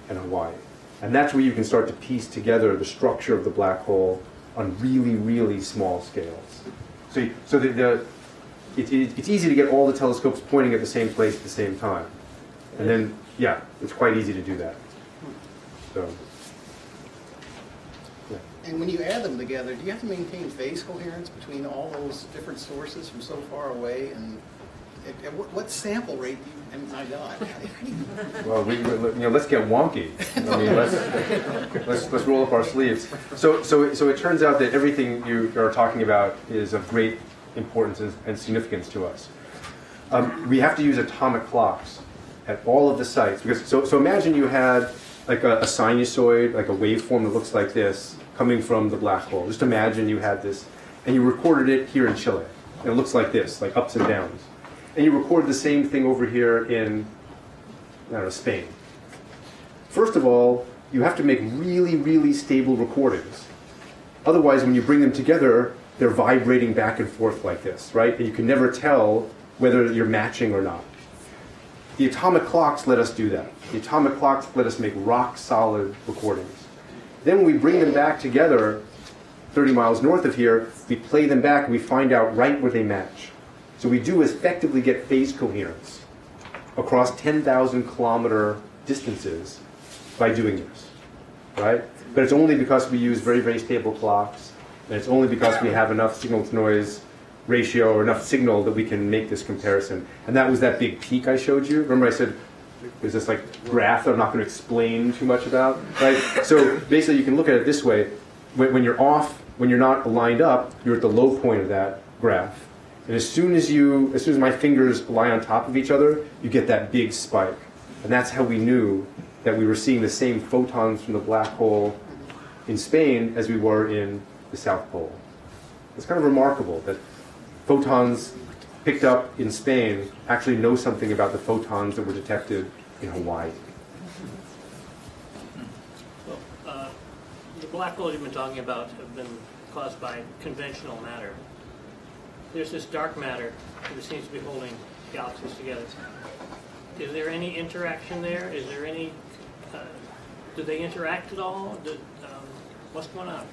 and Hawaii. And that's where you can start to piece together the structure of the black hole on really, really small scales. So it's easy to get all the telescopes pointing at the same place at the same time. And then, yeah, it's quite easy to do that. So, yeah. And when you add them together, do you have to maintain phase coherence between all those different sources from so far away? And what sample rate do you, and my God. Well, let's get wonky. I mean, let's roll up our sleeves. So it turns out that everything you are talking about is of great importance and significance to us. We have to use atomic clocks at all of the sites. Because, so imagine you had like a sinusoid, like a waveform that looks like this, coming from the black hole. Just imagine you had this, and you recorded it here in Chile. And it looks like this, like ups and downs. And you record the same thing over here in, I don't know, Spain. First of all, you have to make really, really stable recordings. Otherwise, when you bring them together, they're vibrating back and forth like this, right? And you can never tell whether you're matching or not. The atomic clocks let us do that. The atomic clocks let us make rock-solid recordings. Then when we bring them back together, 30 miles north of here, we play them back and we find out right where they match. So we do effectively get phase coherence across 10,000-kilometer distances by doing this, right? But it's only because we use very, very stable clocks. And it's only because we have enough signal-to-noise ratio or enough signal that we can make this comparison. And that was that big peak I showed you. Remember I said, there's this like graph that I'm not going to explain too much about, right? So basically you can look at it this way. When you're off, when you're not lined up, you're at the low point of that graph. And as soon as my fingers lie on top of each other, you get that big spike. And that's how we knew that we were seeing the same photons from the black hole in Spain as we were in the South Pole. It's kind of remarkable that photons picked up in Spain actually know something about the photons that were detected in Hawaii. Well, the black holes you've been talking about have been caused by conventional matter. There's this dark matter that seems to be holding galaxies together. Is there any interaction there? Is there any, do they interact at all? What's going on?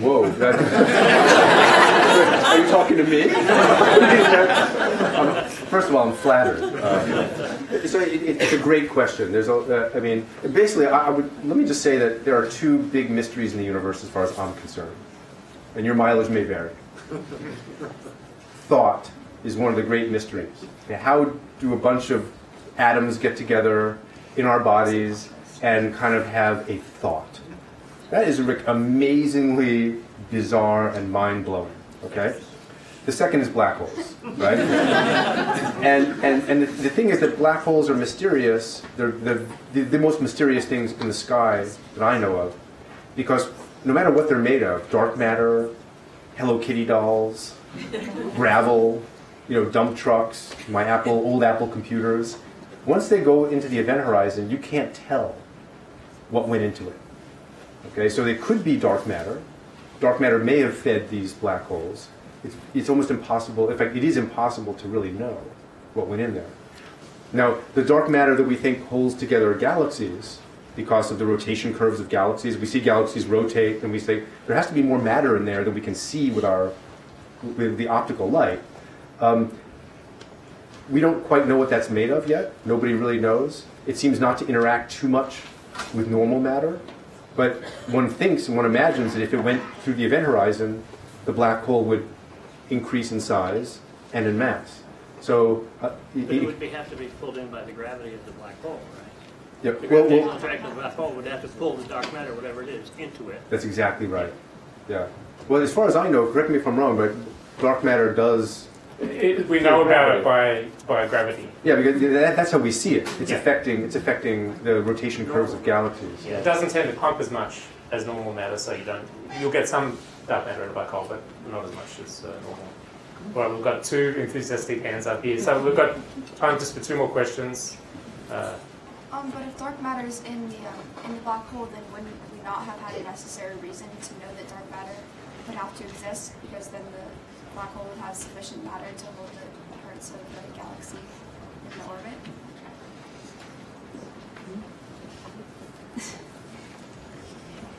Whoa. Are you talking to me? First of all, I'm flattered. So it's a great question. There's, I mean, basically, let me just say that there are two big mysteries in the universe as far as I'm concerned. and your mileage may vary. Thought is one of the great mysteries. How do a bunch of atoms get together in our bodies and kind of have a thought? That is amazingly bizarre and mind-blowing, okay? The second is black holes, right? and the thing is that black holes are mysterious. They're the most mysterious things in the sky that I know of, because no matter what they're made of, dark matter, Hello Kitty dolls, gravel, dump trucks, my old Apple computers, once they go into the event horizon, you can't tell what went into it. Okay, so they could be dark matter. Dark matter may have fed these black holes. It's almost impossible, in fact, it is impossible to really know what went in there. Now, the dark matter that we think holds together galaxies, because of the rotation curves of galaxies, we see galaxies rotate, and we say, there has to be more matter in there than we can see with the optical light. We don't quite know what that's made of yet. Nobody really knows. It seems not to interact too much with normal matter, but one thinks and one imagines that if it went through the event horizon, the black hole would increase in size and in mass. So it would have to be pulled in by the gravity of the black hole, right? Yep. The gravitational attraction of the black hole would have to pull the dark matter, whatever it is, into it. That's exactly right. Yeah. Well, as far as I know, correct me if I'm wrong, but dark matter does. We know about it by gravity. Yeah, because that's how we see it. It's affecting the rotation curves of galaxies. Yeah, it doesn't tend to pump as much as normal matter, so you'll get some dark matter in a black hole, but not as much as normal. Right, we've got two enthusiastic hands up here, so we've got time just for two more questions. But if dark matter is in the black hole, then wouldn't we not have had a necessary reason to know that dark matter would have to exist, because then the black hole would have sufficient matter to hold the parts of the galaxy in the orbit?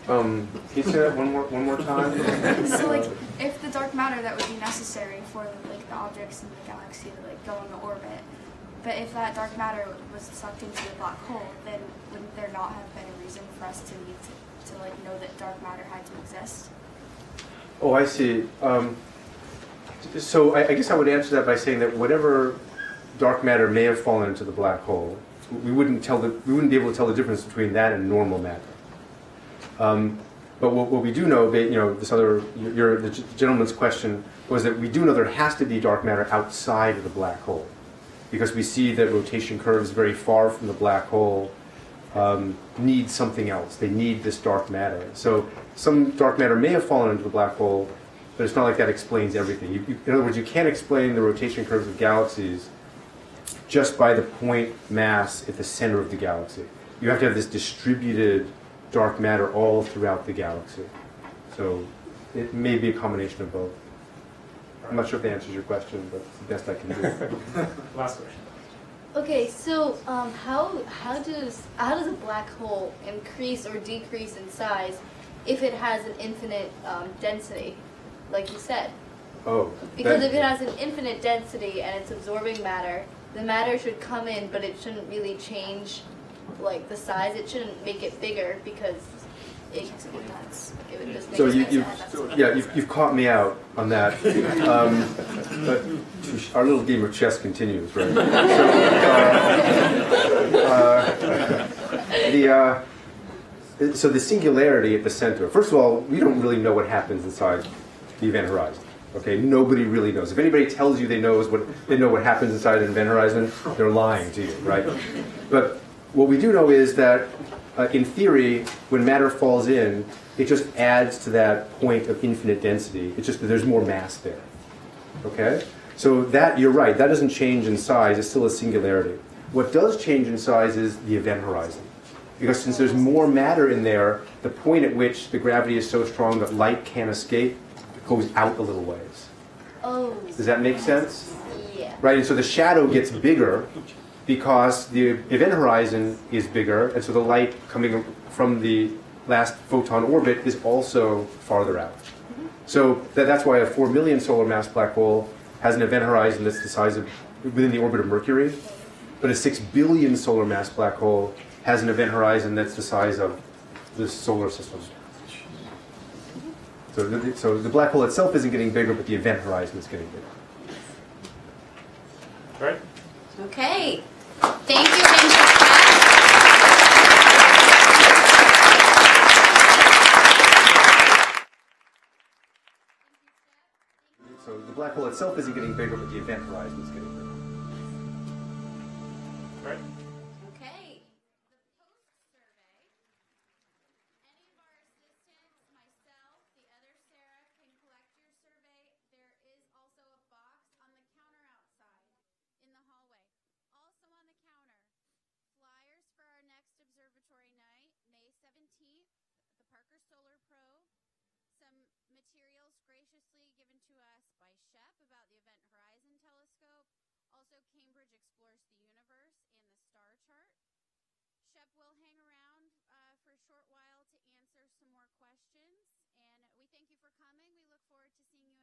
Can you say that one more time? So, if the dark matter that would be necessary for the objects in the galaxy to go into orbit, but if that dark matter was sucked into the black hole, then wouldn't there not have been a reason for us to need to know that dark matter had to exist? Oh, I see. So I guess I would answer that by saying that whatever dark matter may have fallen into the black hole, we wouldn't be able to tell the difference between that and normal matter. But what we do know, the gentleman's question was that we do know there has to be dark matter outside of the black hole, because we see that rotation curves very far from the black hole need something else. They need this dark matter. So some dark matter may have fallen into the black hole, but it's not like that explains everything. In other words, you can't explain the rotation curves of galaxies just by the point mass at the center of the galaxy. You have to have this distributed dark matter all throughout the galaxy. So it may be a combination of both. I'm not sure if that answers your question, but it's the best I can do. Last question. Okay, so how does a black hole increase or decrease in size if it has an infinite density, like you said? Oh. Because if it has an infinite density and it's absorbing matter, the matter should come in, but it shouldn't really change the size. It shouldn't make it bigger, because it would just make you've caught me out on that. But our little game of chess continues, right? So, so the singularity at the center. First of all, we don't really know what happens inside the event horizon. Okay, nobody really knows. If anybody tells you they know what happens inside an event horizon, they're lying to you, right? But what we do know is that, in theory, when matter falls in, it just adds to that point of infinite density. It's just that there's more mass there. Okay? So that, you're right, that doesn't change in size. It's still a singularity. What does change in size is the event horizon. Because since there's more matter in there, the point at which the gravity is so strong that light can't escape goes out a little ways. Oh. Does that make sense? Yeah. Right? And so the shadow gets bigger, because the event horizon is bigger, and so the light coming from the last photon orbit is also farther out. Mm-hmm. So that's why a 4 million solar mass black hole has an event horizon that's the size of, within the orbit of Mercury, but a 6 billion solar mass black hole has an event horizon that's the size of the solar system. So the black hole itself isn't getting bigger, but the event horizon is getting bigger. All right. Okay. Thank you, Angel. So the black hole itself isn't getting bigger, but the event horizon is getting bigger. All right. Short while to answer some more questions, and we thank you for coming. We look forward to seeing you